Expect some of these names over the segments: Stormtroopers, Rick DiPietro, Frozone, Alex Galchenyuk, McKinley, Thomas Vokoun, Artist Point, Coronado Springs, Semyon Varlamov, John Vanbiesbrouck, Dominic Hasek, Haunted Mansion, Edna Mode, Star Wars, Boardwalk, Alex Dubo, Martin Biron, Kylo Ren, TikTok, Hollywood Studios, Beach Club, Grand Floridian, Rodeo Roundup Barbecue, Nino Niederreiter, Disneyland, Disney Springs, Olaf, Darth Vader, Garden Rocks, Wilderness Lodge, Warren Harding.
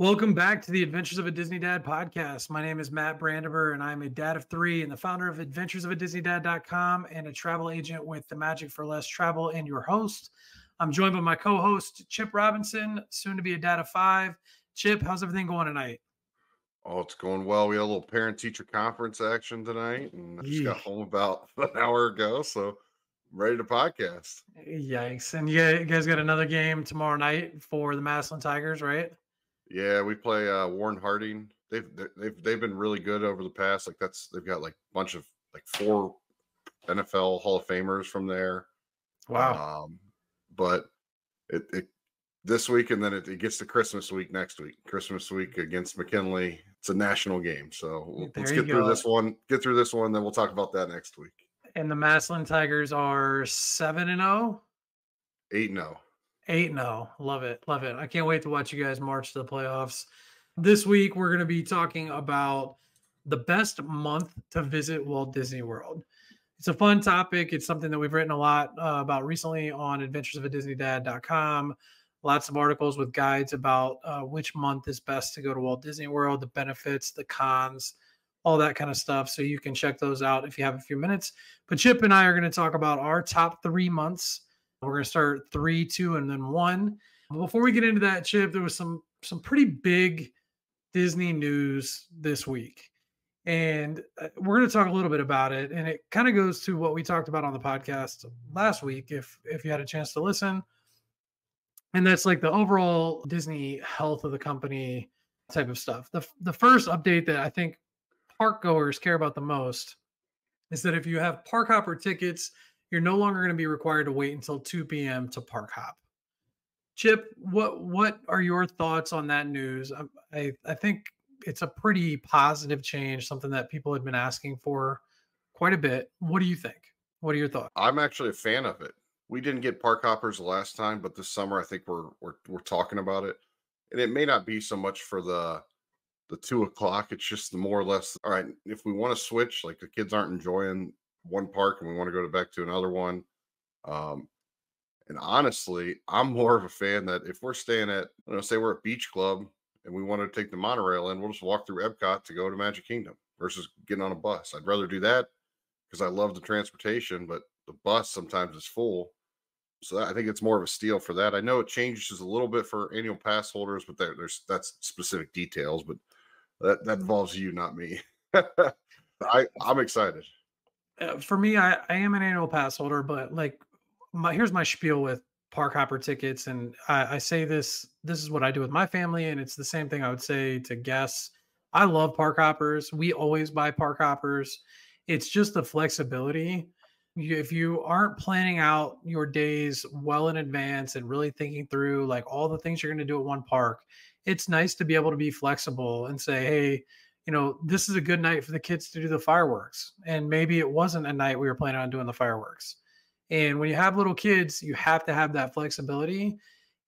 Welcome back to the Adventures of a Disney Dad podcast. My name is Matt Brandiver, and I'm a dad of three and the founder of adventuresofadisneydad.com and a travel agent with the Magic for Less Travel and your host. I'm joined by my co-host, Chip Robinson, soon to be a dad of five. Chip, how's everything going tonight? Oh, it's going well. We had a little parent-teacher conference action tonight, and I just got home about an hour ago, so I'm ready to podcast. Yikes. And you guys got another game tomorrow night for the Massillon Tigers, right? Yeah, we play Warren Harding. They've been really good over the past. Like they've got like a bunch of like four NFL Hall of Famers from there. Wow. But it this week, and then it gets to Christmas week next week. Christmas week against McKinley. It's a national game, so let's get through this one. Get through this one, then we'll talk about that next week. And the Massillon Tigers are 7-0, 8-0. 8-0. Love it. Love it. I can't wait to watch you guys march to the playoffs. This week, we're going to be talking about the best month to visit Walt Disney World. It's a fun topic. It's something that we've written a lot about recently on adventuresofadisneydad.com. Lots of articles with guides about which month is best to go to Walt Disney World, the benefits, the cons, all that kind of stuff. So you can check those out if you have a few minutes. But Chip and I are going to talk about our top 3 months. We're going to start 3, 2, and then 1. Before we get into that, Chip, there was some pretty big Disney news this week. And we're going to talk a little bit about it. And it kind of goes to what we talked about on the podcast last week, if you had a chance to listen. And that's like the overall Disney health of the company type of stuff. The first update that I think park goers care about the most is that if you have park hopper tickets, you're no longer going to be required to wait until 2 p.m. to park hop. Chip, what are your thoughts on that news? I think it's a pretty positive change, something that people had been asking for quite a bit. What do you think? What are your thoughts? I'm actually a fan of it. We didn't get park hoppers last time, but this summer I think we're talking about it. And it may not be so much for the 2 o'clock. It's just more or less, all right, if we want to switch, like the kids aren't enjoying one park and we want to go back to another one. And honestly, I'm more of a fan that if we're staying at, say we're at Beach Club and we want to take the monorail in, we'll just walk through Epcot to go to Magic Kingdom versus getting on a bus. I'd rather do that because I love the transportation, but the bus sometimes is full. So I think it's more of a steal for that. I know it changes a little bit for annual pass holders, but that's specific details, but that involves you, not me. I'm excited. For me, I am an annual pass holder, but like here's my spiel with park hopper tickets. And I say this is what I do with my family. And it's the same thing I would say to guests. I love park hoppers. We always buy park hoppers. It's just the flexibility. If you aren't planning out your days well in advance and really thinking through like all the things you're going to do at one park, it's nice to be able to be flexible and say, hey, this is a good night for the kids to do the fireworks. And maybe it wasn't a night we were planning on doing the fireworks. And when you have little kids, you have to have that flexibility.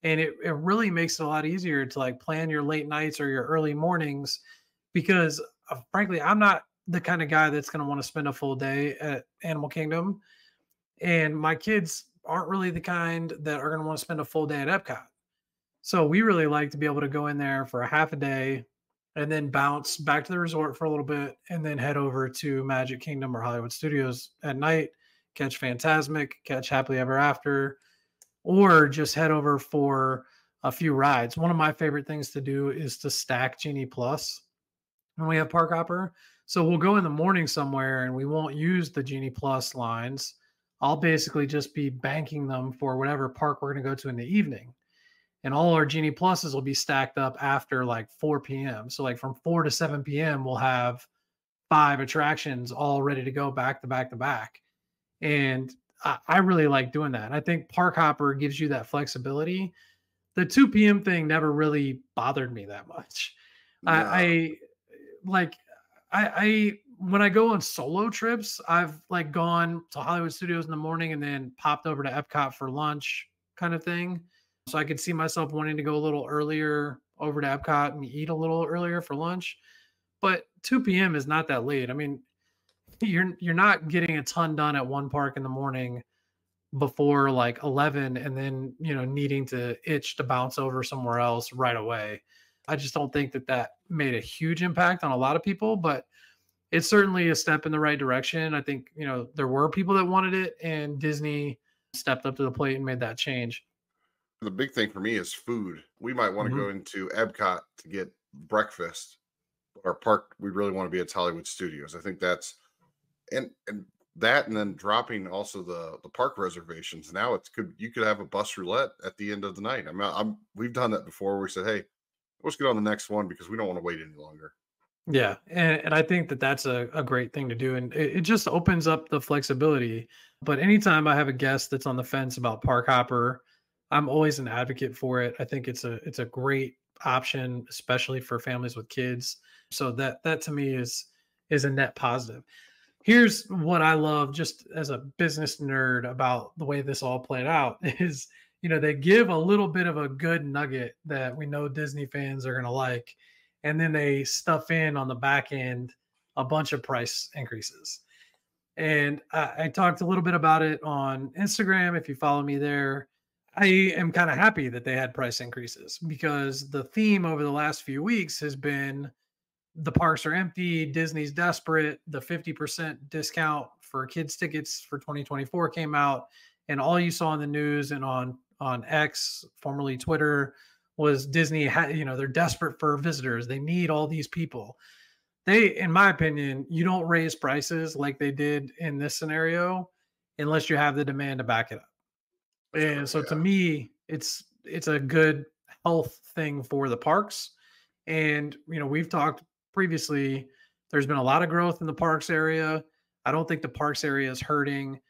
And it really makes it a lot easier to like plan your late nights or your early mornings, because frankly, I'm not the kind of guy that's going to want to spend a full day at Animal Kingdom. And my kids aren't really the kind that are going to want to spend a full day at Epcot. So we really like to be able to go in there for a half a day, and then bounce back to the resort for a little bit, and then head over to Magic Kingdom or Hollywood Studios at night, catch Fantasmic, catch Happily Ever After, or just head over for a few rides. One of my favorite things to do is to stack Genie Plus when we have park hopper. So we'll go in the morning somewhere, and we won't use the Genie Plus lines. I'll basically just be banking them for whatever park we're going to go to in the evening. And all our Genie Pluses will be stacked up after like 4 p.m. So like from 4 to 7 p.m., we'll have 5 attractions all ready to go back to back to back. And I really like doing that. I think park hopper gives you that flexibility. The 2 p.m. thing never really bothered me that much. No. I when I go on solo trips, I've like gone to Hollywood Studios in the morning and then popped over to Epcot for lunch kind of thing. So I could see myself wanting to go a little earlier over to Epcot and eat a little earlier for lunch. But 2 p.m. is not that late. I mean, you're not getting a ton done at one park in the morning before like 11 and then, needing to itch to bounce over somewhere else right away. I just don't think that that made a huge impact on a lot of people, but it's certainly a step in the right direction. I think, you know, there were people that wanted it, and Disney stepped up to the plate and made that change. The big thing for me is food. We might want to go into Epcot to get breakfast. Our park, we really want to be at Hollywood Studios. I think that's, and then dropping also the park reservations. Now it's you could have a bus roulette at the end of the night. We've done that before. We said, hey, let's get on the next one because we don't want to wait any longer. Yeah, and I think that that's a great thing to do, and it just opens up the flexibility. But anytime I have a guest that's on the fence about Park Hopper, I'm always an advocate for it. I think it's a great option, especially for families with kids. So that to me is a net positive. Here's what I love, just as a business nerd, about the way this all played out is, you know, they give a little bit of a good nugget that we know Disney fans are going to like, and then they stuff in on the back end a bunch of price increases. And I talked a little bit about it on Instagram. If you follow me there, I am kind of happy that they had price increases, because the theme over the last few weeks has been the parks are empty, Disney's desperate, the 50% discount for kids tickets for 2024 came out, and all you saw in the news and on X, formerly Twitter, was Disney, you know, they're desperate for visitors. They need all these people. They, in my opinion, you don't raise prices like they did in this scenario unless you have the demand to back it up. And so to me, it's a good health thing for the parks. And, you know, we've talked previously, there's been a lot of growth in the parks area. I don't think the parks area is hurting.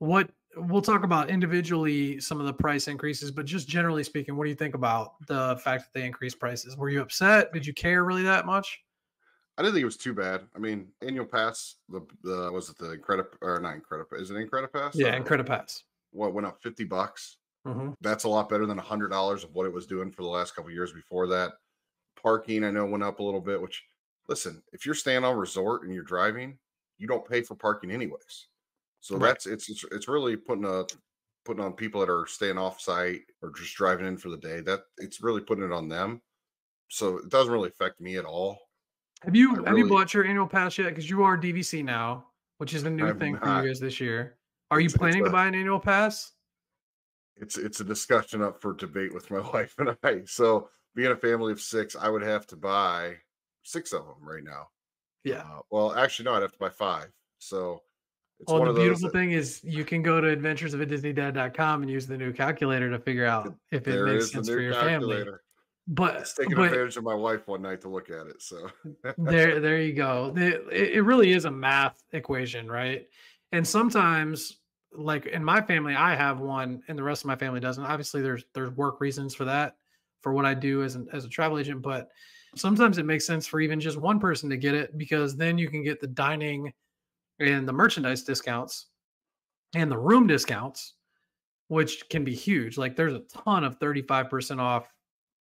What we'll talk about individually, some of the price increases, but just generally speaking, what do you think about the fact that they increased prices? Were you upset? Did you care really that much? I didn't think it was too bad. I mean, annual pass, Is it Incredipass? Yeah, Incredipass. What went up $50? That's a lot better than $100 of what it was doing for the last couple of years before that. Parking, I know, went up a little bit, which, listen, if you're staying on resort and you're driving, you don't pay for parking anyways. So that's, it's really putting on people that are staying off site or just driving in for the day, that it's really putting it on them. So it doesn't really affect me at all. Have you bought your annual pass yet? Because you are DVC now, which is a new thing for you guys this year. Are you planning to buy an annual pass? It's a discussion up for debate with my wife and I. So being a family of six, I would have to buy 6 of them right now. Yeah. Well, actually, no, I'd have to buy 5. So it's one of those. The beautiful thing is you can go to adventuresofadisneydad.com and use the new calculator to figure out if it makes sense for your family. But it's taking advantage of my wife one night to look at it. So there you go. It really is a math equation, right? And sometimes, like in my family, I have one and the rest of my family doesn't. Obviously, there's work reasons for that, for what I do as a travel agent, but sometimes it makes sense for even just one person to get it, because then you can get the dining and the merchandise discounts and the room discounts, which can be huge. Like there's a ton of 35% off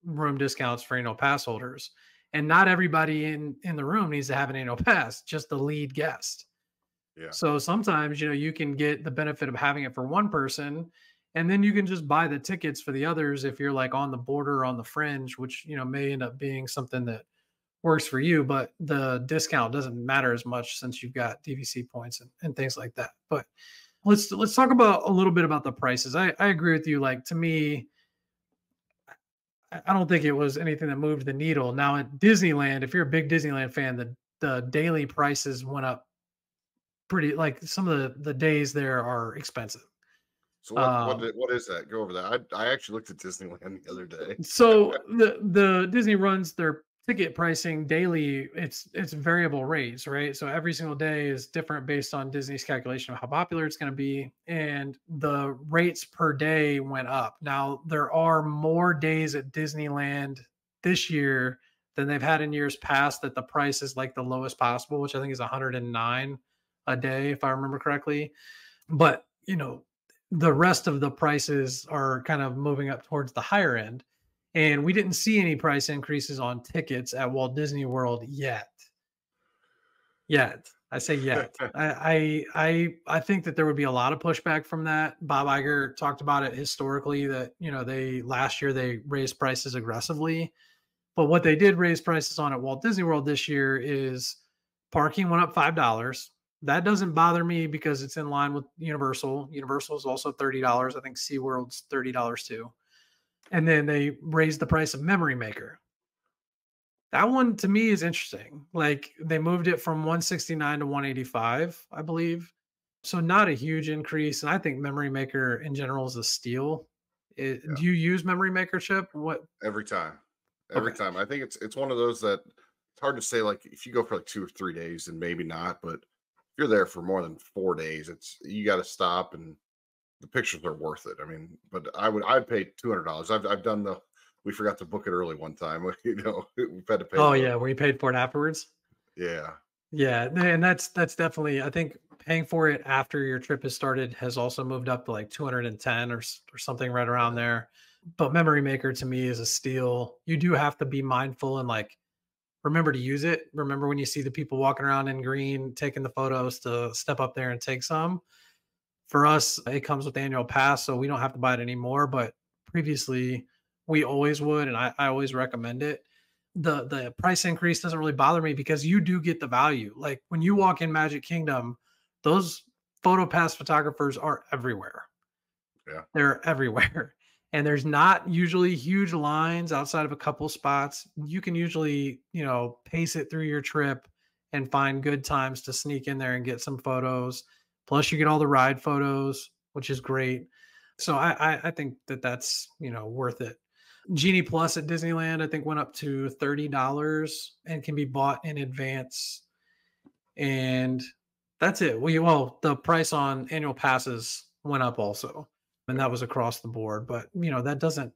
room discounts for annual pass holders, and not everybody in the room needs to have an annual pass, just the lead guest. Yeah. So sometimes, you know, you can get the benefit of having it for one person, and then you can just buy the tickets for the others if you're like on the border or on the fringe, which, you know, may end up being something that works for you, but the discount doesn't matter as much since you've got DVC points and things like that. But let's talk about a little bit about the prices. I agree with you. Like, to me, I don't think it was anything that moved the needle. Now at Disneyland, if you're a big Disneyland fan, the daily prices went up pretty, like some of the days there are expensive. So what is that? Go over that. I actually looked at Disneyland the other day. So the Disney runs their ticket pricing daily. It's variable rates, right? So every single day is different based on Disney's calculation of how popular it's going to be. And the rates per day went up. Now, there are more days at Disneyland this year than they've had in years past that the price is like the lowest possible, which I think is $109 a day, if I remember correctly. But, you know, the rest of the prices are kind of moving up towards the higher end. And we didn't see any price increases on tickets at Walt Disney World yet. Yet. I say yet. I think that there would be a lot of pushback from that. Bob Iger talked about it historically that, you know, last year they raised prices aggressively. But what they did raise prices on at Walt Disney World this year is parking went up $5. That doesn't bother me because it's in line with Universal. Universal is also $30. I think SeaWorld's $30 too. And then they raised the price of Memory Maker. That one to me is interesting. Like they moved it from 169 to 185, I believe. So not a huge increase. And I think Memory Maker in general is a steal. Yeah. Do you use Memory Maker, Chip? What? Every time. I think it's one of those that it's hard to say, like if you go for like 2 or 3 days, then maybe not, but if you're there for more than 4 days, you got to stop, and the pictures are worth it. I mean, but I'd pay $200. I've done we forgot to book it early one time. You know, we've had to pay. Oh yeah, we paid for it afterwards. Yeah, and that's definitely. I think paying for it after your trip has started has also moved up to like 210 or something right around there. But Memory Maker to me is a steal. You do have to be mindful and like. Remember to use it. Remember when you see the people walking around in green, taking the photos, to step up there and take some. For us, it comes with the annual pass, so we don't have to buy it anymore. But previously, we always would, and I always recommend it. The price increase doesn't really bother me because you do get the value. Like when you walk in Magic Kingdom, those PhotoPass photographers are everywhere. Yeah, they're everywhere. And there's not usually huge lines outside of a couple spots. You can usually, pace it through your trip and find good times to sneak in there and get some photos. Plus, you get all the ride photos, which is great. So I think that's, worth it. Genie Plus at Disneyland, I think, went up to $30 and can be bought in advance. And that's it. Well, the price on annual passes went up also. And that was across the board, but that doesn't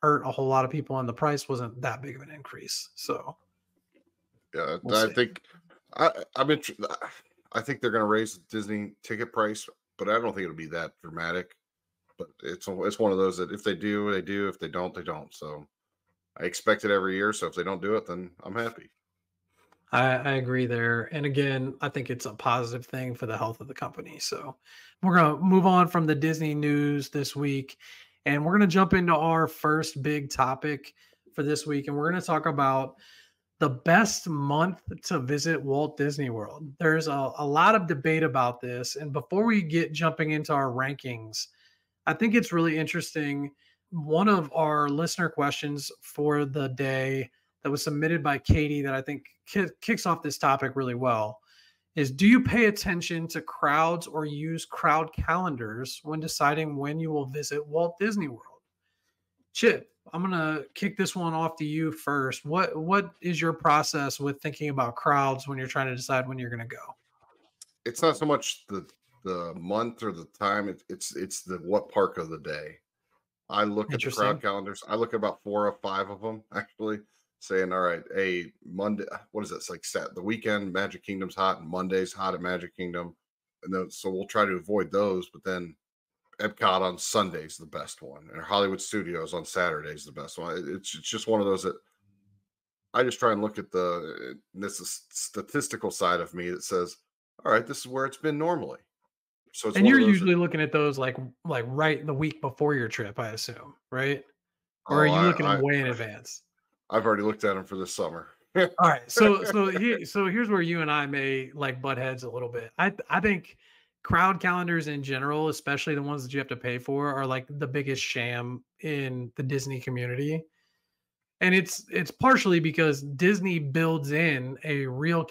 hurt a whole lot of people, and the price wasn't that big of an increase. So, yeah, we'll see. I think they're going to raise the Disney ticket price, but I don't think it'll be that dramatic. But it's one of those that if they do, they do. If they don't, they don't. So, I expect it every year. So if they don't do it, then I'm happy. I agree there. And again, I think it's a positive thing for the health of the company. So we're going to move on from the Disney news this week, and we're going to jump into our first big topic for this week. And we're going to talk about the best month to visit Walt Disney World. There's a lot of debate about this. And before we get jumping into our rankings, I think it's really interesting. One of our listener questions for the day that was submitted by Katie that I think kicks off this topic really well is, do you pay attention to crowds or use crowd calendars when deciding when you will visit Walt Disney World? Chip, I'm going to kick this one off to you first. What is your process with thinking about crowds when you're trying to decide when you're going to go? It's not so much the month or the time. It's the what park of the day. I look at the crowd calendars. I look at about 4 or 5 of them, actually. Saying, all right, hey, Monday, what is this? Like the weekend, Magic Kingdom's hot, and Monday's hot at Magic Kingdom. And then, so we'll try to avoid those. But then Epcot on Sunday's the best one, and Hollywood Studios on Saturday's the best one. It's just one of those that I just try and look at this statistical side of me that says, all right, this is where it's been normally. So it's looking at those like right the week before your trip, I assume, right? Or are you looking way in advance? I've already looked at them for this summer. All right. So here's where you and I may like butt heads a little bit. I think crowd calendars in general, especially the ones that you have to pay for, are like the biggest sham in the Disney community. And it's partially because Disney builds in a real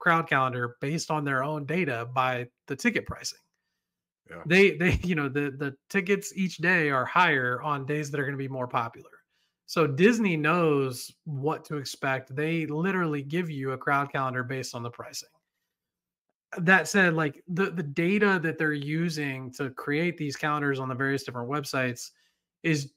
crowd calendar based on their own data by the ticket pricing. Yeah. They the tickets each day are higher on days that are going to be more popular. So Disney knows what to expect. They literally give you a crowd calendar based on the pricing. That said, like the data that they're using to create these calendars on the various different websites is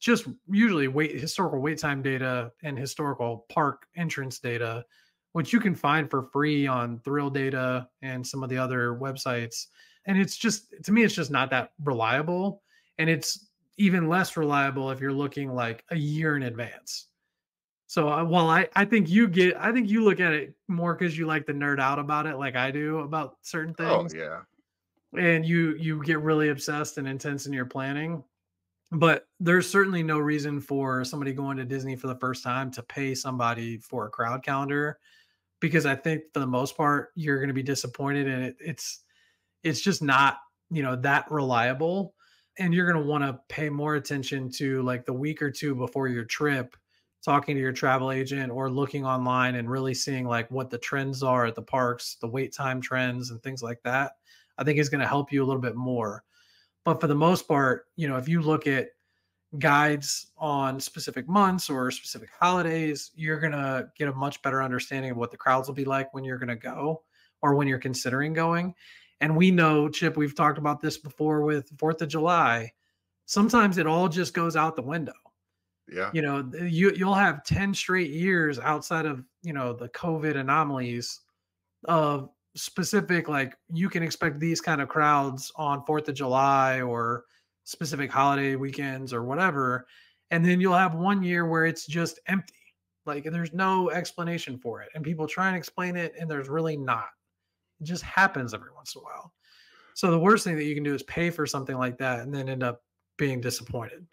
just usually historical wait time data and historical park entrance data, which you can find for free on Thrill Data and some of the other websites. And it's just, to me, it's just not that reliable. And it's even less reliable if you're looking like a year in advance. So while I think you look at it more because you like to nerd out about it, like I do about certain things. Oh yeah. And you get really obsessed and intense in your planning. But there's certainly no reason for somebody going to Disney for the first time to pay somebody for a crowd calendar, because I think for the most part, you're going to be disappointed, and it's just not, you know, that reliable. And you're going to want to pay more attention to like the week or two before your trip, talking to your travel agent or looking online and really seeing like what the trends are at the parks, the wait time trends and things like that. I think is going to help you a little bit more. But for the most part, you know, if you look at guides on specific months or specific holidays, you're going to get a much better understanding of what the crowds will be like when you're going to go or when you're considering going. And we know, Chip, we've talked about this before with 4th of July. Sometimes it all just goes out the window. Yeah. You know, you'll have 10 straight years outside of, you know, the COVID anomalies of specific, like you can expect these kind of crowds on 4th of July or specific holiday weekends or whatever. And then you'll have one year where it's just empty. Like there's no explanation for it. And people try and explain it and there's really not. It just happens every once in a while. So the worst thing that you can do is pay for something like that and then end up being disappointed.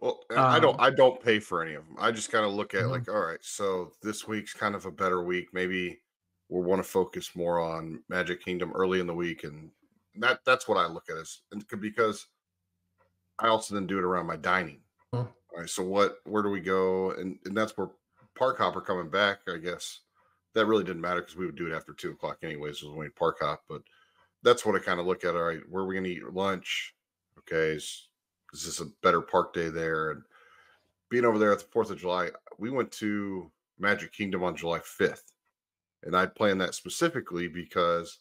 Well, I don't pay for any of them. I just kind of look at like, all right, so this week's kind of a better week. Maybe we'll want to focus more on Magic Kingdom early in the week. And that's what I look at is because I also then do it around my dining. All right. So where do we go? And that's where Park Hopper coming back, I guess. That really didn't matter because we would do it after 2 o'clock anyways, was when we park hop. But that's what I kind of look at. All right, where are we going to eat lunch? Okay, is this a better park day there? And being over there at the 4th of July, we went to Magic Kingdom on July 5th. And I planned that specifically because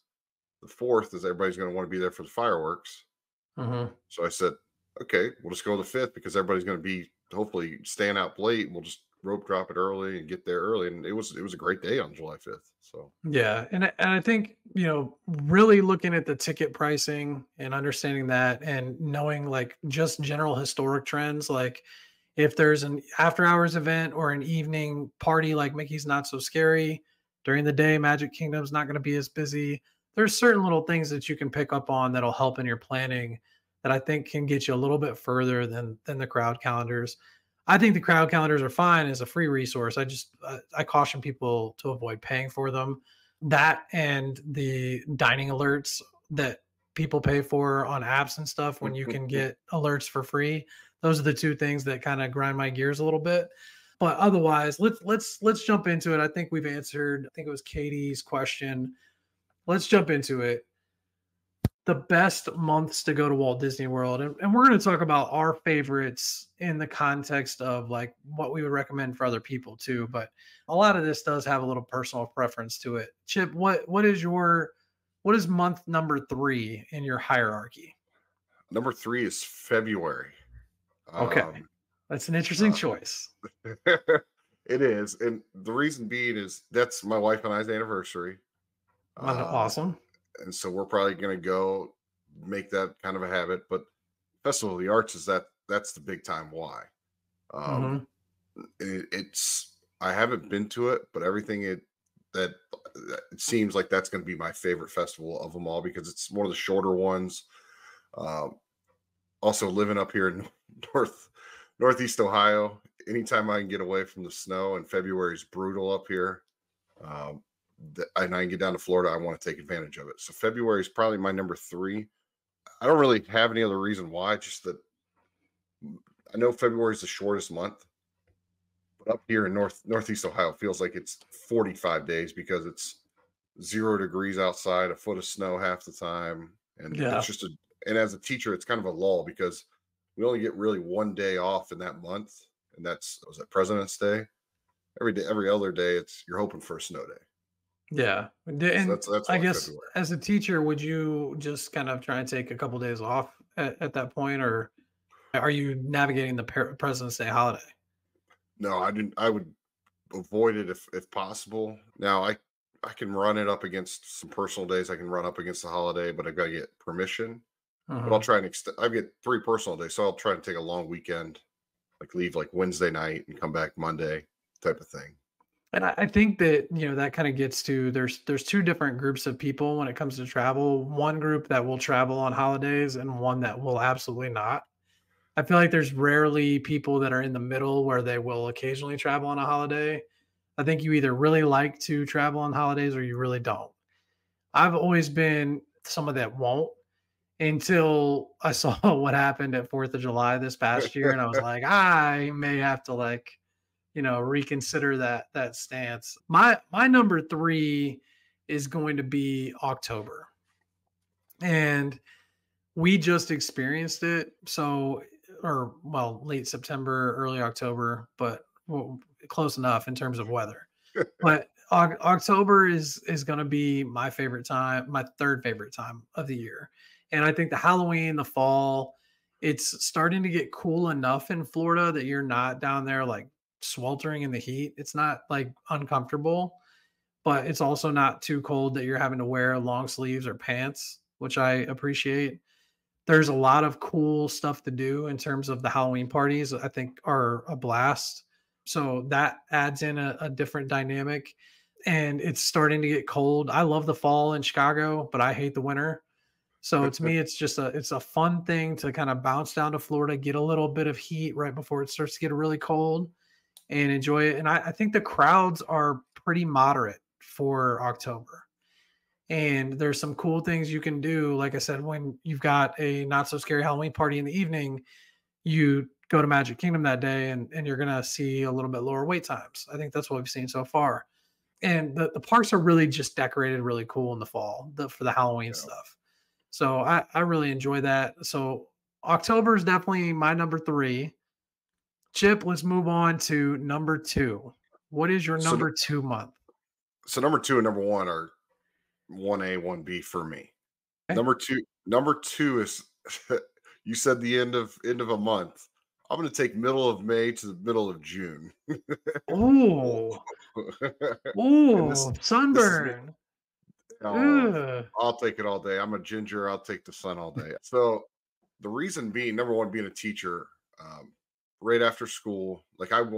the 4th is everybody's going to want to be there for the fireworks. Mm-hmm. So I said, okay, we'll just go to the 5th because everybody's going to be hopefully staying out late. And we'll just rope drop it early and get there early, and it was a great day on July 5th. So yeah, and I think, you know, really looking at the ticket pricing and understanding that, and knowing like just general historic trends, like if there's an after hours event or an evening party like Mickey's Not So Scary during the day, Magic Kingdom's not going to be as busy. There's certain little things that you can pick up on that'll help in your planning that I think can get you a little bit further than the crowd calendars. I think the crowd calendars are fine as a free resource. I caution people to avoid paying for them. That and the dining alerts that people pay for on apps and stuff when you can get alerts for free. Those are the two things that kind of grind my gears a little bit. But otherwise, let's jump into it. I think we've answered, I think it was Katie's question. Let's jump into it. The best months to go to Walt Disney World. And we're going to talk about our favorites in the context of like what we would recommend for other people too. But a lot of this does have a little personal preference to it. Chip, what is month number 3 in your hierarchy? Number 3 is February. Okay. That's an interesting choice. It is. And the reason being is that's my wife and I's anniversary. Awesome. And so we're probably going to go make that kind of a habit. But Festival of the Arts is that's the big time why. I haven't been to it, but everything it seems like that's going to be my favorite festival of them all because it's one of the shorter ones. Also living up here in northeast Ohio, anytime I can get away from the snow, and February is brutal up here. And I can get down to Florida, I want to take advantage of it. So February is probably my number 3. I don't really have any other reason why, just that I know February is the shortest month. But up here in northeast Ohio, it feels like it's 45 days because it's 0 degrees outside, a foot of snow half the time. And it's just and as a teacher, it's kind of a lull because we only get really one day off in that month. And that was President's Day. Every other day, you're hoping for a snow day. Yeah. And so that's I guess February. As a teacher, would you just kind of try and take a couple of days off at that point, or are you navigating the President's Day holiday? No, I didn't. I would avoid it if possible. Now I can run it up against some personal days. I can run up against the holiday, but I've got to get permission. But I'll try and I get 3 personal days. So I'll try and take a long weekend, like leave like Wednesday night and come back Monday type of thing. And I think that, you know, that kind of gets to there's 2 different groups of people when it comes to travel. One group that will travel on holidays and one that will absolutely not. I feel like there's rarely people that are in the middle where they will occasionally travel on a holiday. I think you either really like to travel on holidays or you really don't. I've always been someone that won't until I saw what happened at 4th of July this past year. And I was like, I may have to, like, you know, reconsider that stance. My number 3 is going to be October. And we just experienced it. So, or well, late September, early October, but well, close enough in terms of weather. But October is going to be my favorite time, my third favorite time of the year. And I think the Halloween, the fall, it's starting to get cool enough in Florida that you're not down there like sweltering in the heat. It's not like uncomfortable, but it's also not too cold that you're having to wear long sleeves or pants, which I appreciate. There's a lot of cool stuff to do in terms of the Halloween parties, I think, are a blast. So that adds in a different dynamic, and it's starting to get cold. I love the fall in Chicago, but I hate the winter. So to me, it's just a fun thing to kind of bounce down to Florida, get a little bit of heat right before it starts to get really cold and enjoy it. And I think the crowds are pretty moderate for October. And there's some cool things you can do. Like I said, when you've got a not so scary Halloween party in the evening, you go to Magic Kingdom that day and you're going to see a little bit lower wait times. I think that's what we've seen so far. And the parks are really just decorated really cool in the fall for the Halloween stuff. So I really enjoy that. So October is definitely my number 3. Chip, let's move on to number 2. What is your number 2 month? So number 2 and number 1 are 1A, 1B for me. Okay. Number two is you said the end of a month. I'm going to take middle of May to the middle of June. Oh, sunburn. I'll take it all day. I'm a ginger. I'll take the sun all day. So the reason being, number 1, being a teacher, right after school, I'm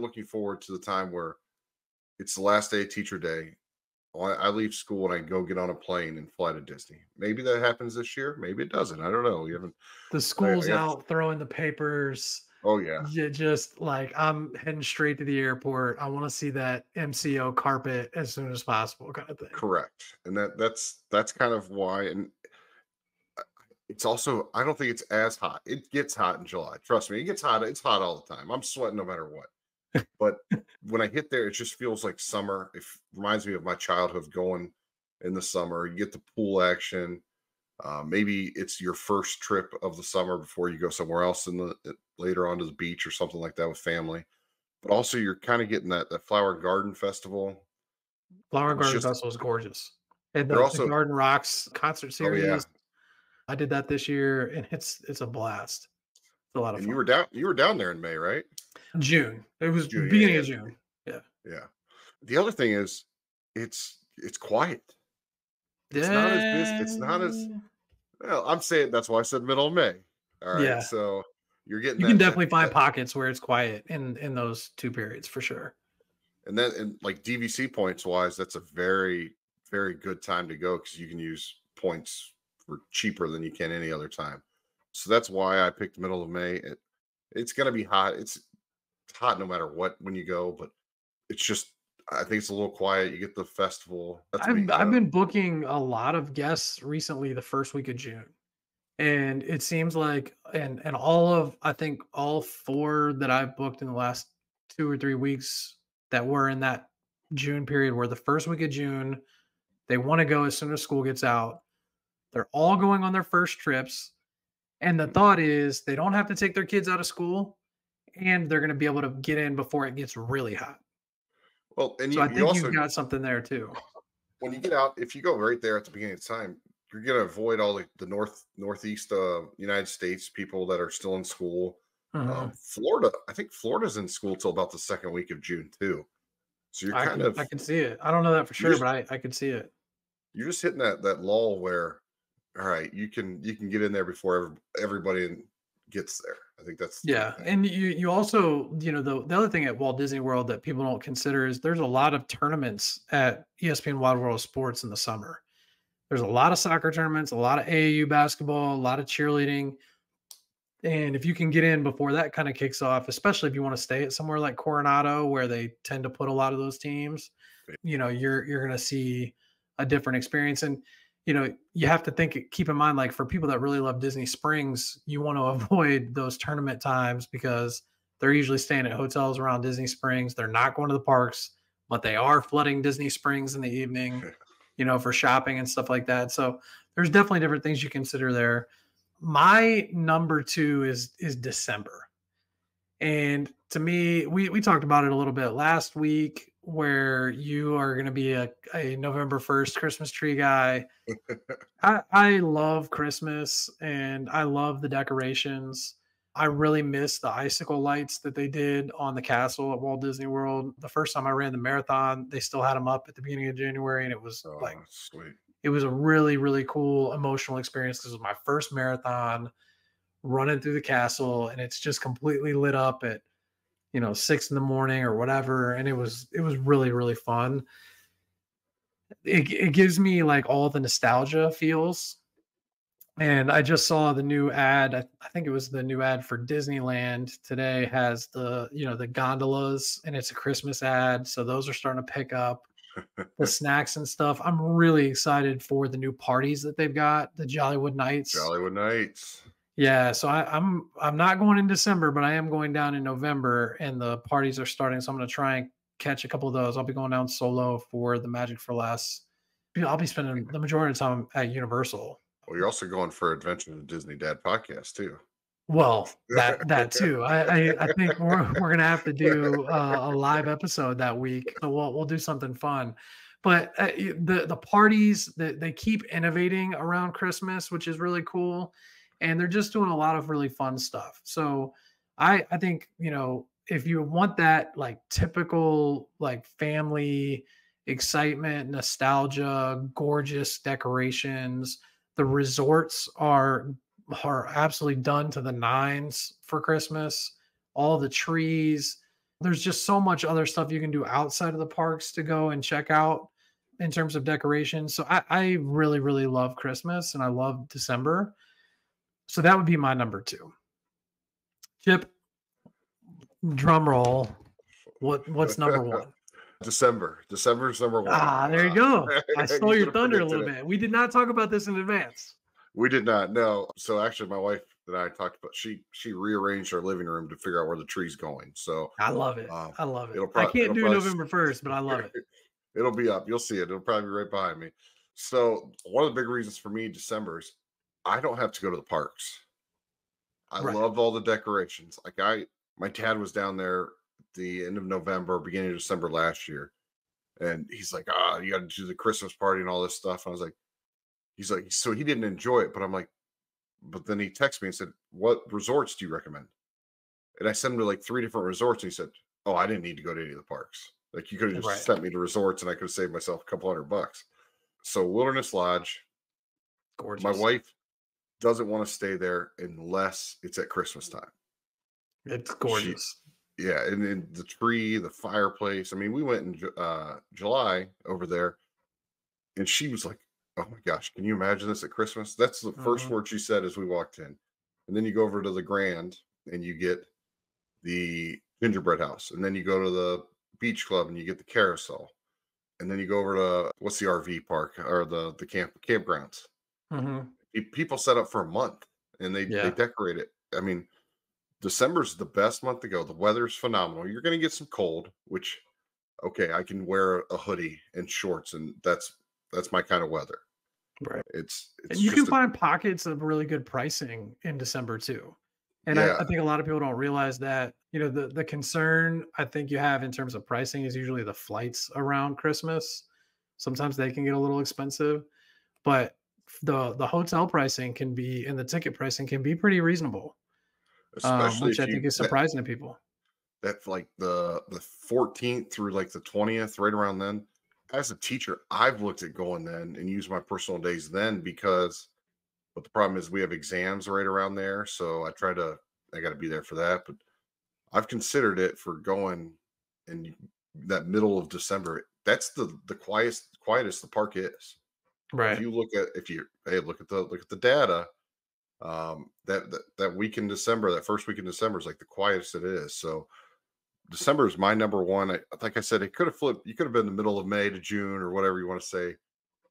looking forward to the time where it's the last day of teacher day. I leave school and I go get on a plane and fly to Disney. Maybe that happens this year. Maybe it doesn't. I don't know. The school's out throwing the papers. Oh, yeah. Just like I'm heading straight to the airport. I want to see that MCO carpet as soon as possible kind of thing. Correct. And that's kind of why. And it's also, I don't think it's as hot. It gets hot in July. Trust me. It gets hot. It's hot all the time. I'm sweating no matter what. But when I hit there, it just feels like summer. It reminds me of my childhood going in the summer. You get the pool action. Maybe it's your first trip of the summer before you go somewhere else later on to the beach or something like that with family. But also you're kind of getting that Flower and Garden Festival. Flower and Garden Festival is gorgeous. And the Garden Rocks concert series. Oh yeah. I did that this year, and it's a blast. It's a lot of fun. You were down there in May, right? June. It was June, beginning of June. Yeah. Yeah. The other thing is it's quiet. It's not as busy. It's not as well. I'm saying that's why I said middle of May. All right. Yeah. So you can definitely find pockets where it's quiet in those 2 periods for sure. And then like DVC points wise, that's a very, very good time to go because you can use points for cheaper than you can any other time. So that's why I picked middle of May. It's gonna be hot. It's hot no matter what when you go, but it's just, I think it's a little quiet. You get the festival. I've been booking a lot of guests recently the first week of June, and it seems like and I think all 4 that I've booked in the last 2 or 3 weeks that were in that June period were the first week of June. They want to go as soon as school gets out. They're all going on their first trips, and the thought is they don't have to take their kids out of school, and they're going to be able to get in before it gets really hot. Well, and I think you've got something there too. When you get out, if you go right there at the beginning of time, you're going to avoid all the northeast United States people that are still in school. Florida, I think Florida's in school till about the 2nd week of June too. So you're I can see it. I don't know that for sure, but I can see it. You're just hitting that lull where, all right, you can get in there before everybody gets there. I think that's and you also, the other thing at Walt Disney World that people don't consider is there's a lot of tournaments at ESPN Wide World of Sports in the summer. There's a lot of soccer tournaments, a lot of AAU basketball, a lot of cheerleading. And if you can get in before that kind of kicks off, especially if you want to stay at somewhere like Coronado, where they tend to put a lot of those teams, you know, you're going to see a different experience. And, you know, you have to think, keep in mind, like for people that really love Disney Springs, you want to avoid those tournament times because they're usually staying at hotels around Disney Springs. They're not going to the parks, but they are flooding Disney Springs in the evening, you know, for shopping and stuff like that. So there's definitely different things you consider there. My number two is December. And to me, we talked about it a little bit last week, where you are going to be a November 1st Christmas tree guy. I love Christmas and I love the decorations. I really miss the icicle lights that they did on the castle at Walt Disney World. The first time I ran the marathon, they still had them up at the beginning of January, and it was sweet. It was a really, really cool emotional experience. This was my first marathon running through the castle, and it's just completely lit up at, you know, 6 a.m. or whatever. And it was really, really fun. It gives me like all the nostalgia feels. And I just saw the new ad. I think it was the new ad for Disneyland today has the, you know, the gondolas, and it's a Christmas ad. So those are starting to pick up. The snacks and stuff. I'm really excited for the new parties that they've got, the Jollywood Nights. Yeah, so I'm not going in December, but I am going down in November, and the parties are starting, so I'm going to try and catch a couple of those. I'll be going down solo for the Magic for Less. I'll be spending the majority of the time at Universal. Well, you're also going for Adventure of Disney Dad podcast too. Well, that too. I think we're gonna have to do a live episode that week. So we'll do something fun. But the parties that they keep innovating around Christmas, which is really cool, and they're just doing a lot of really fun stuff. So I think, you know, if you want that like typical like family excitement, nostalgia, gorgeous decorations, the resorts are absolutely done to the nines for Christmas. All the trees. There's just so much other stuff you can do outside of the parks to go and check out in terms of decoration. So I really, really love Christmas, and I love December. So that would be my number two. Chip, drum roll. What's number one? December. December's number one. Ah, there you go. I stole your thunder a little bit. We did not talk about this in advance. We did not know. So actually, my wife and I talked about, she rearranged our living room to figure out where the tree's going. So I love it. I love it. I can't do November 1st, but I love it. It'll be up. You'll see it. It'll probably be right behind me. So one of the big reasons for me, December, is I don't have to go to the parks. I love all the decorations. Like my dad was down there at the end of November, beginning of December last year. And he's like, you got to do the Christmas party and all this stuff. And I was like, he's like, so he didn't enjoy it, but I'm like, but then he texted me and said, what resorts do you recommend? And I sent him to like 3 different resorts. And he said, oh, I didn't need to go to any of the parks. Like, you could have just sent me to resorts and I could have saved myself a couple $100. So Wilderness Lodge, gorgeous. My wife doesn't want to stay there unless it's at Christmas time. It's gorgeous. Yeah. And then the tree, the fireplace. I mean, we went in July over there, and she was like, oh my gosh, can you imagine this at Christmas? That's the first word she said as we walked in. And then you go over to the Grand and you get the gingerbread house. And then you go to the beach club and you get the carousel. And then you go over to, what's the RV park or the campgrounds. Mm-hmm. People set up for a month and they decorate it. I mean, December's the best month to go. The weather's phenomenal. You're going to get some cold, which, okay, I can wear a hoodie and shorts, and that's my kind of weather. Right. It's and you can find pockets of really good pricing in December too. And I think a lot of people don't realize that, you know, the concern I think you have in terms of pricing is usually the flights around Christmas. Sometimes they can get a little expensive, but the hotel pricing can be, and the ticket pricing can be pretty reasonable. Especially which I think is surprising to people. That's like the 14th through like the 20th, right around then. As a teacher, I've looked at going then and used my personal days then but the problem is we have exams right around there. So I got to be there for that, but I've considered it for going in that middle of December. That's the quietest the park is. Right. If you look at the data, That week in December, that first week in December is like the quietest it is. So December is my number one. Like I said, it could have flipped. You could have been in the middle of May to June or whatever you want to say,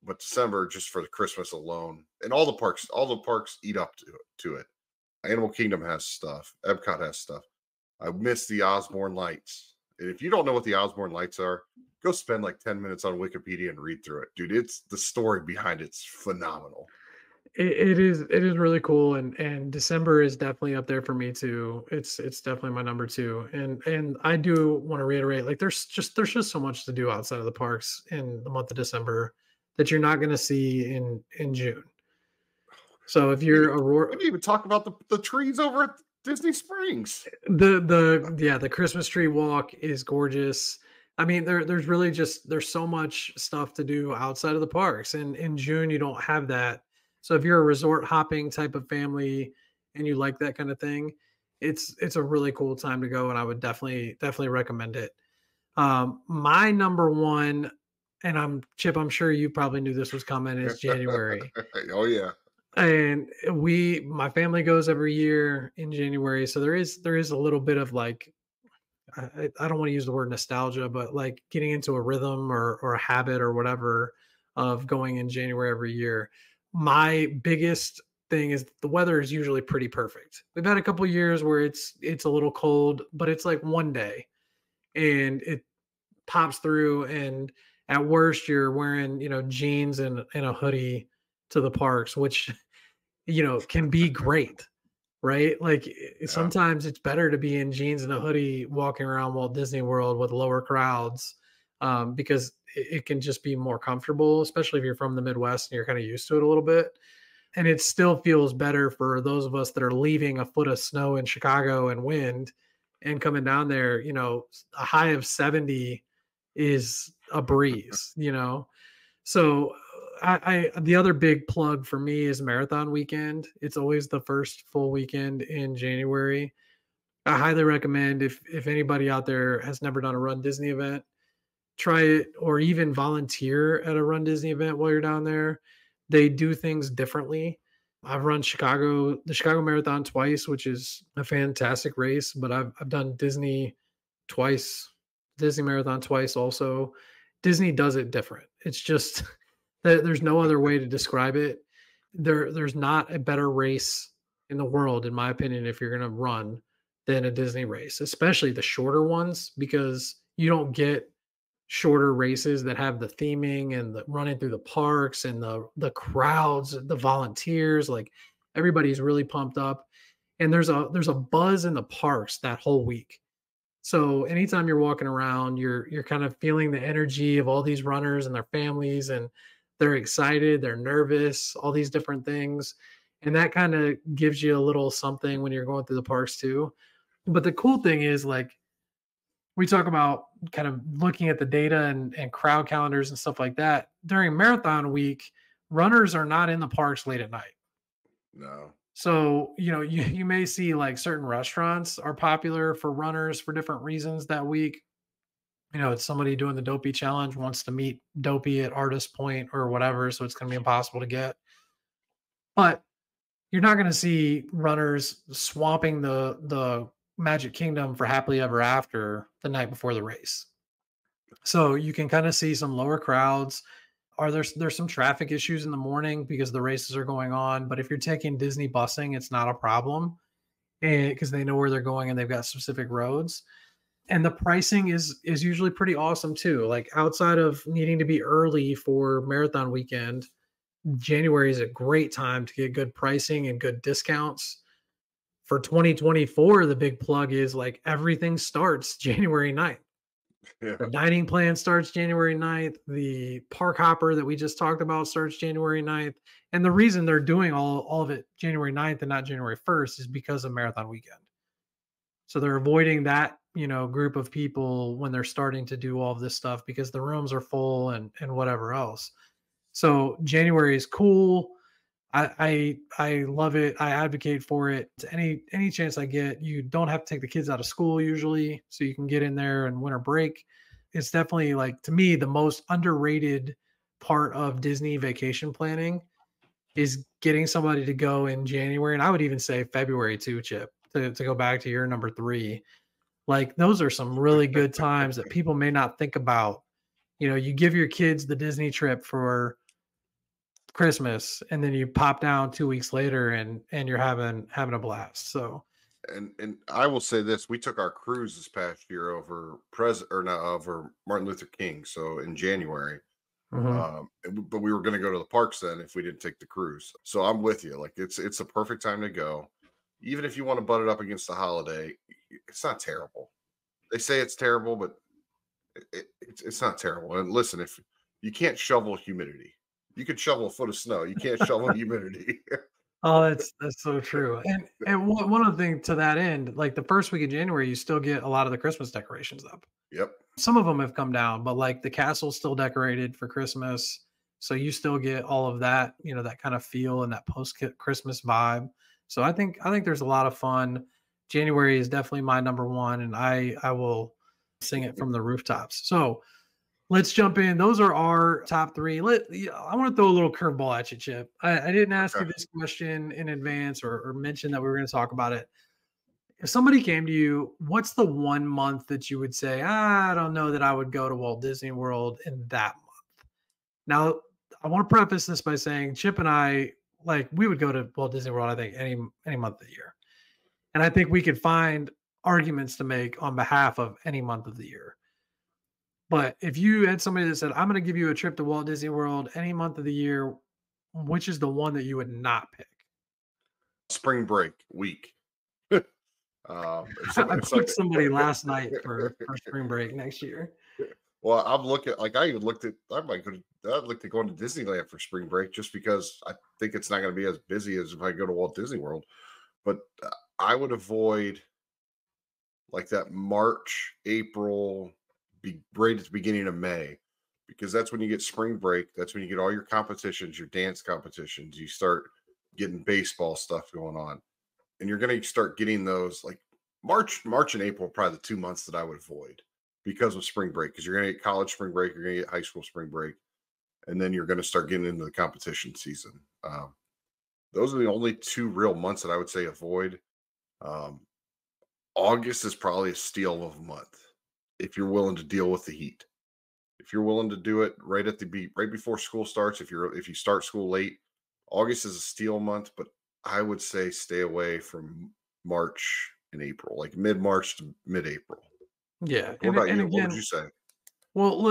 but December just for the Christmas alone, and all the parks eat up to it. Animal Kingdom has stuff. Epcot has stuff. I miss the Osborne Lights. And if you don't know what the Osborne Lights are, go spend like 10 minutes on Wikipedia and read through it, dude. It's the story behind it's phenomenal. It is really cool, and December is definitely up there for me too. It's definitely my number two, and I do want to reiterate, like there's just so much to do outside of the parks in the month of December that you're not going to see in June. So if you're Aurora, we didn't even talk about the trees over at Disney Springs. The Christmas tree walk is gorgeous. I mean, there's so much stuff to do outside of the parks, and in June you don't have that. So if you're a resort hopping type of family and you like that kind of thing, it's a really cool time to go, and I would definitely recommend it. My number one, and Chip, I'm sure you probably knew this was coming, is January. Oh yeah. And my family goes every year in January, so there is a little bit of like, I don't want to use the word nostalgia, but like getting into a rhythm or a habit or whatever of going in January every year. My biggest thing is the weather is usually pretty perfect. We've had a couple of years where it's a little cold, but it's like one day and it pops through, and at worst you're wearing, jeans and a hoodie to the parks, which, can be great, right? Like sometimes it's better to be in jeans and a hoodie walking around Walt Disney World with lower crowds, because it can just be more comfortable, especially if you're from the Midwest and you're kind of used to it a little bit. And it still feels better for those of us that are leaving a foot of snow in Chicago and wind and coming down there, a high of 70 is a breeze, So the other big plug for me is marathon weekend. It's always the first full weekend in January. I highly recommend if anybody out there has never done a Run Disney event, try it, or even volunteer at a Run Disney event while you're down there. They do things differently. I've run the Chicago Marathon twice, which is a fantastic race, but I've done Disney Marathon twice also. Disney does it different. It's just that there's no other way to describe it. There's not a better race in the world, in my opinion, if you're going to run, than a Disney race, especially the shorter ones, because you don't get shorter races that have the theming and the running through the parks and the crowds, the volunteers, like everybody's really pumped up, and there's a buzz in the parks that whole week. So anytime you're walking around, you're kind of feeling the energy of all these runners and their families, and they're excited, they're nervous, all these different things. And that kind of gives you a little something when you're going through the parks too. But the cool thing is, like, we talk about kind of looking at the data and crowd calendars and stuff like that. During marathon week, runners are not in the parks late at night. No. So, you may see like certain restaurants are popular for runners for different reasons that week. It's somebody doing the Dopey challenge wants to meet Dopey at Artist Point or whatever, so it's going to be impossible to get. But you're not going to see runners swamping the Magic Kingdom for Happily Ever After the night before the race. So you can kind of see some lower crowds. There's some traffic issues in the morning because the races are going on, but if you're taking Disney busing, it's not a problem because they know where they're going and they've got specific roads. And the pricing is usually pretty awesome too. Like, outside of needing to be early for marathon weekend, January is a great time to get good pricing and good discounts. For 2024, the big plug is, like, everything starts January 9th. Yeah. The dining plan starts January 9th. The park hopper that we just talked about starts January 9th. And the reason they're doing all of it January 9th and not January 1st is because of marathon weekend. So they're avoiding that, group of people when they're starting to do all of this stuff because the rooms are full and whatever else. So January is cool. I love it. I advocate for it. Any chance I get. You don't have to take the kids out of school usually, so you can get in there and winter break. It's definitely, like, to me, the most underrated part of Disney vacation planning is getting somebody to go in January, and I would even say February too, Chip, to go back to your number three. Like, those are some really good times that people may not think about. You know, you give your kids the Disney trip for Christmas, and then you pop down 2 weeks later and you're having a blast. So, and I will say this, we took our cruise this past year over Martin Luther King. So in January, but we were going to go to the parks then if we didn't take the cruise. So I'm with you. Like, it's the perfect time to go. Even if you want to butt it up against the holiday, it's not terrible. They say it's terrible, but it's not terrible. And listen, if you can't shovel humidity, you could shovel a foot of snow. You can't shovel humidity. Oh, that's so true. And one other thing to that end, like the first week of January, you still get a lot of the Christmas decorations up. Yep. Some of them have come down, but like the castle's still decorated for Christmas. So you still get all of that, you know, that kind of feel and that post-Christmas vibe. So I think there's a lot of fun. January is definitely my number one, and I will sing it from the rooftops. So let's jump in. Those are our top three. I want to throw a little curveball at you, Chip. I didn't ask you this question in advance or mention that we were going to talk about it. If somebody came to you, what's the 1 month that you would say, I don't know that I would go to Walt Disney World in that month? Now, I want to preface this by saying Chip and I, like, we would go to Walt Disney World, I think, any month of the year. And I think we could find arguments to make on behalf of any month of the year. But if you had somebody that said, I'm going to give you a trip to Walt Disney World any month of the year, which is the one that you would not pick? Spring break week. I picked somebody last night for spring break next year. Well, I'm looking, like I looked at going to Disneyland for spring break just because I think it's not going to be as busy as if I go to Walt Disney World. But I would avoid like that March, April, right at the beginning of May, because that's when you get spring break. That's when you get all your competitions, your dance competitions. You start getting baseball stuff going on, and you're going to start getting those. Like March and April are probably the 2 months that I would avoid because of spring break, because you're going to get college spring break, you're going to get high school spring break, and then you're going to start getting into the competition season. Those are the only two real months that I would say avoid. August is probably a steal of a month if you're willing to deal with the heat, if you're willing to do it right at the beat, right before school starts. If you start school late, August is a steal month, but I would say stay away from March and April, like mid-March to mid-April. Yeah. What about you? What would you say? Well,